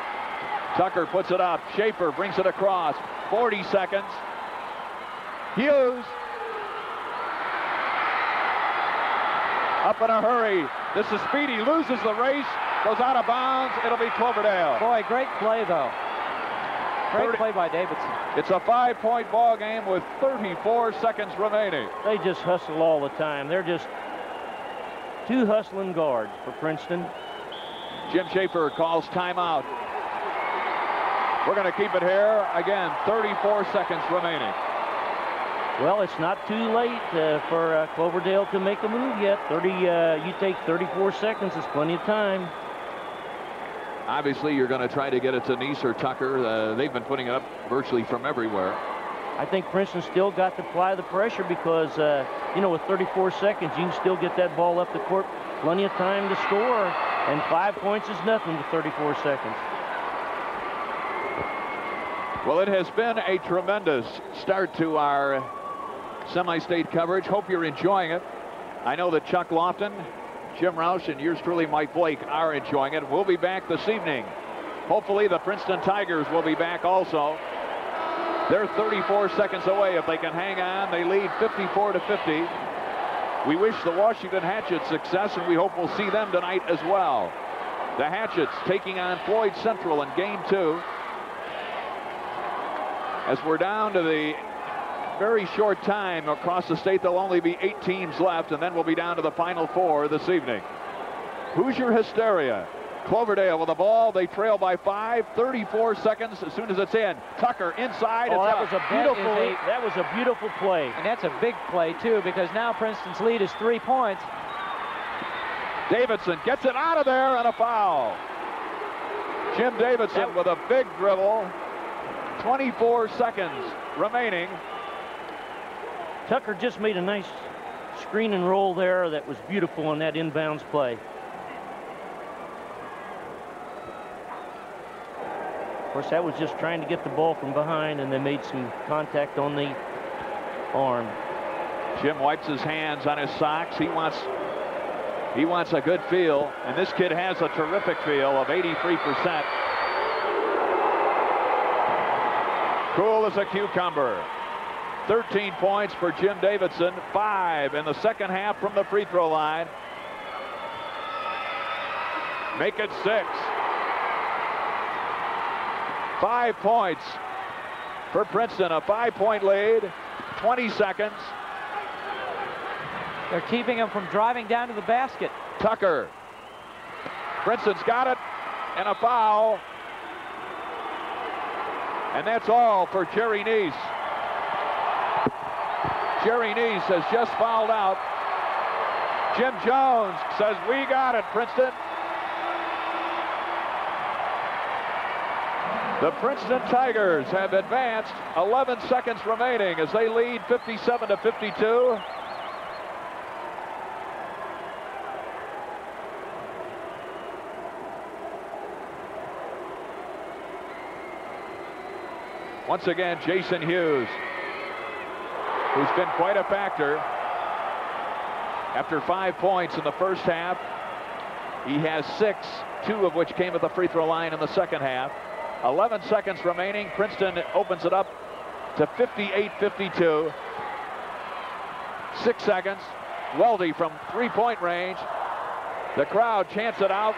Tucker puts it up. Schaefer brings it across. 40 seconds. Hughes. Up in a hurry. This is Speedy, loses the race, goes out of bounds. It'll be Cloverdale. Boy, great play, though. Great play by Davidson. It's a 5-point ball game with 34 seconds remaining. They just hustle all the time. They're just two hustling guards for Princeton. Jim Schaefer calls timeout. We're going to keep it here. Again, 34 seconds remaining. Well, it's not too late for Cloverdale to make a move yet. You take 34 seconds. It's plenty of time. Obviously, you're going to try to get it to Neese or Tucker. They've been putting it up virtually from everywhere. I think Princeton still got to apply the pressure because, you know, with 34 seconds, you can still get that ball up the court. Plenty of time to score, and 5 points is nothing with 34 seconds. Well, it has been a tremendous start to our semi-state coverage. Hope you're enjoying it. I know that Chuck Lofton, Jim Roush, and yours truly, Mike Blake, are enjoying it. We'll be back this evening. Hopefully, the Princeton Tigers will be back also. They're 34 seconds away. If they can hang on, they lead 54-50. We wish the Washington Hatchets success, and we hope we'll see them tonight as well. The Hatchets taking on Floyd Central in Game 2. As we're down to the very short time across the state, there'll only be 8 teams left, and then we'll be down to the final 4 this evening. Hoosier hysteria. Cloverdale with the ball. They trail by 5, 34 seconds as soon as it's in. Tucker inside. Oh, that was a beautiful play. And that's a big play, too, because now Princeton's lead is 3 points. Davidson gets it out of there and a foul. Jim Davidson with a big dribble. 24 seconds remaining. Tucker just made a nice screen and roll there that was beautiful on that inbounds play. Of course, that was just trying to get the ball from behind, and they made some contact on the arm. Jim wipes his hands on his socks. He wants a good feel, and this kid has a terrific feel of 83%. Cool as a cucumber. 13 points for Jim Davidson, 5 in the second half from the free throw line. Make it 6. 5 points for Princeton, a 5-point lead, 20 seconds. They're keeping him from driving down to the basket. Tucker. Princeton's got it, and a foul. And that's all for Jerry Neese. Jerry Neese has just fouled out. Jim Jones says, we got it, Princeton. The Princeton Tigers have advanced. 11 seconds remaining as they lead 57 to 52. Once again, Jason Hughes, who's been quite a factor. After 5 points in the first half, he has 6, 2 of which came at the free throw line in the second half. 11 seconds remaining. Princeton opens it up to 58-52. 6 seconds. Welty from three-point range. The crowd chants it out.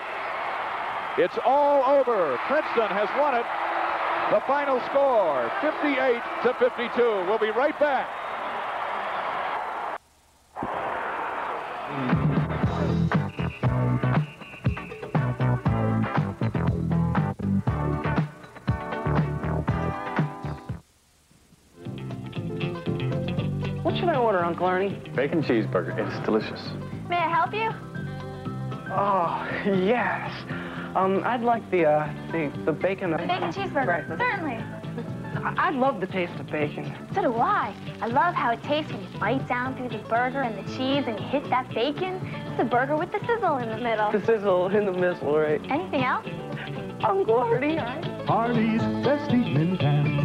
It's all over. Princeton has won it. The final score, 58-52. We'll be right back. Uncle Ernie? Bacon cheeseburger. It's delicious. May I help you? Oh, yes. I'd like the bacon. The bacon cheeseburger. Right. Certainly. I love the taste of bacon. So do I. I love how it tastes when you bite down through the burger and the cheese and you hit that bacon. It's a burger with the sizzle in the middle. The sizzle in the middle, right. Anything else? Uncle Ernie. Arnie's best evening town.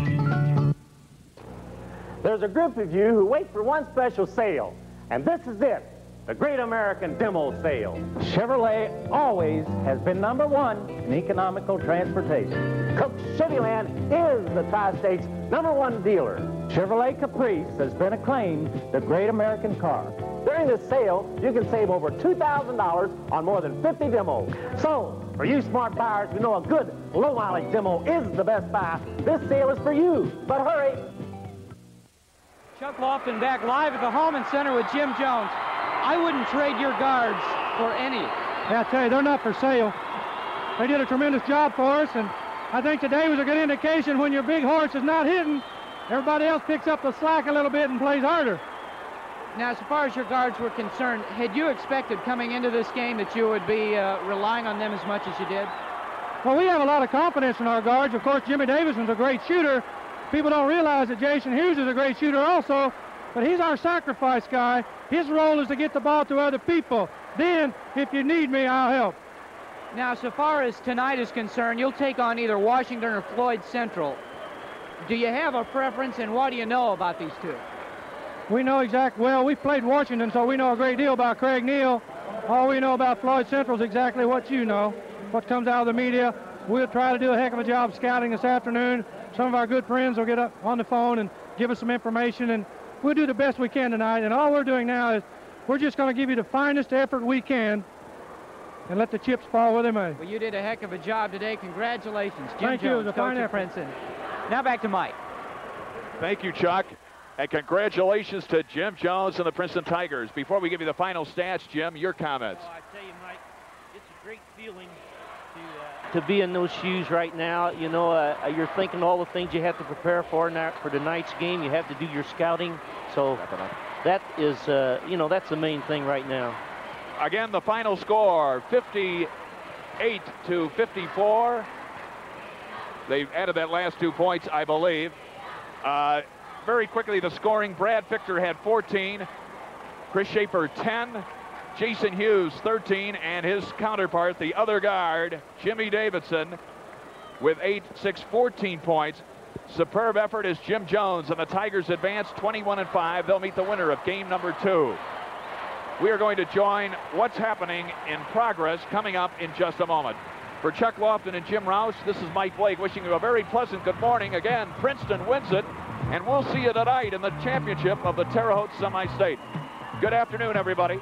There's a group of you who wait for one special sale, and this is it, the Great American Demo Sale. Chevrolet always has been number one in economical transportation. Cook's Chevroland is the tri-state's #1 dealer. Chevrolet Caprice has been acclaimed the Great American car. During this sale, you can save over $2,000 on more than 50 demos. So, for you smart buyers who know a good low-mileage demo is the best buy, this sale is for you, but hurry. Chuck Lofton back live at the Hulman Center with Jim Jones. I wouldn't trade your guards for any. Yeah, I tell you, they're not for sale. They did a tremendous job for us, and I think today was a good indication when your big horse is not hitting, everybody else picks up the slack a little bit and plays harder. Now, as far as your guards were concerned, had you expected coming into this game that you would be relying on them as much as you did? Well, we have a lot of confidence in our guards. Of course, Jimmy Davidson's a great shooter. People don't realize that Jason Hughes is a great shooter also, but he's our sacrifice guy. His role is to get the ball to other people. Then, if you need me, I'll help. Now, so far as tonight is concerned, you'll take on either Washington or Floyd Central. Do you have a preference, and what do you know about these two? We know exactly, well, we've played Washington, so we know a great deal about Craig Neal. All we know about Floyd Central is exactly what you know, what comes out of the media. We'll try to do a heck of a job scouting this afternoon. Some of our good friends will get up on the phone and give us some information, and we'll do the best we can tonight. And all we're doing now is we're just going to give you the finest effort we can and let the chips fall where they may. Well, you did a heck of a job today. Congratulations, Jim Jones. Thank you. It was a fine effort. Princeton. Now back to Mike. Thank you, Chuck. And congratulations to Jim Jones and the Princeton Tigers. Before we give you the final stats, Jim, your comments. Oh, I tell you, Mike, it's a great feeling to be in those shoes right now. You know, you're thinking all the things you have to prepare for now for tonight's game. You have to do your scouting. So that is, you know, that's the main thing right now. Again, the final score, 58-54. They've added that last 2 points, I believe. Very quickly, the scoring. Brad Victor had 14, Chris Schaefer 10, Jason Hughes 13, and his counterpart, the other guard, Jimmy Davidson, with 8, 6, 14 points. Superb effort is Jim Jones, and the Tigers advance 21-5. They'll meet the winner of game number 2. We are going to join what's happening in progress coming up in just a moment. For Chuck Lofton and Jim Roush, this is Mike Blake wishing you a very pleasant good morning. Again, Princeton wins it, and we'll see you tonight in the championship of the Terre Haute Semi-State. Good afternoon, everybody.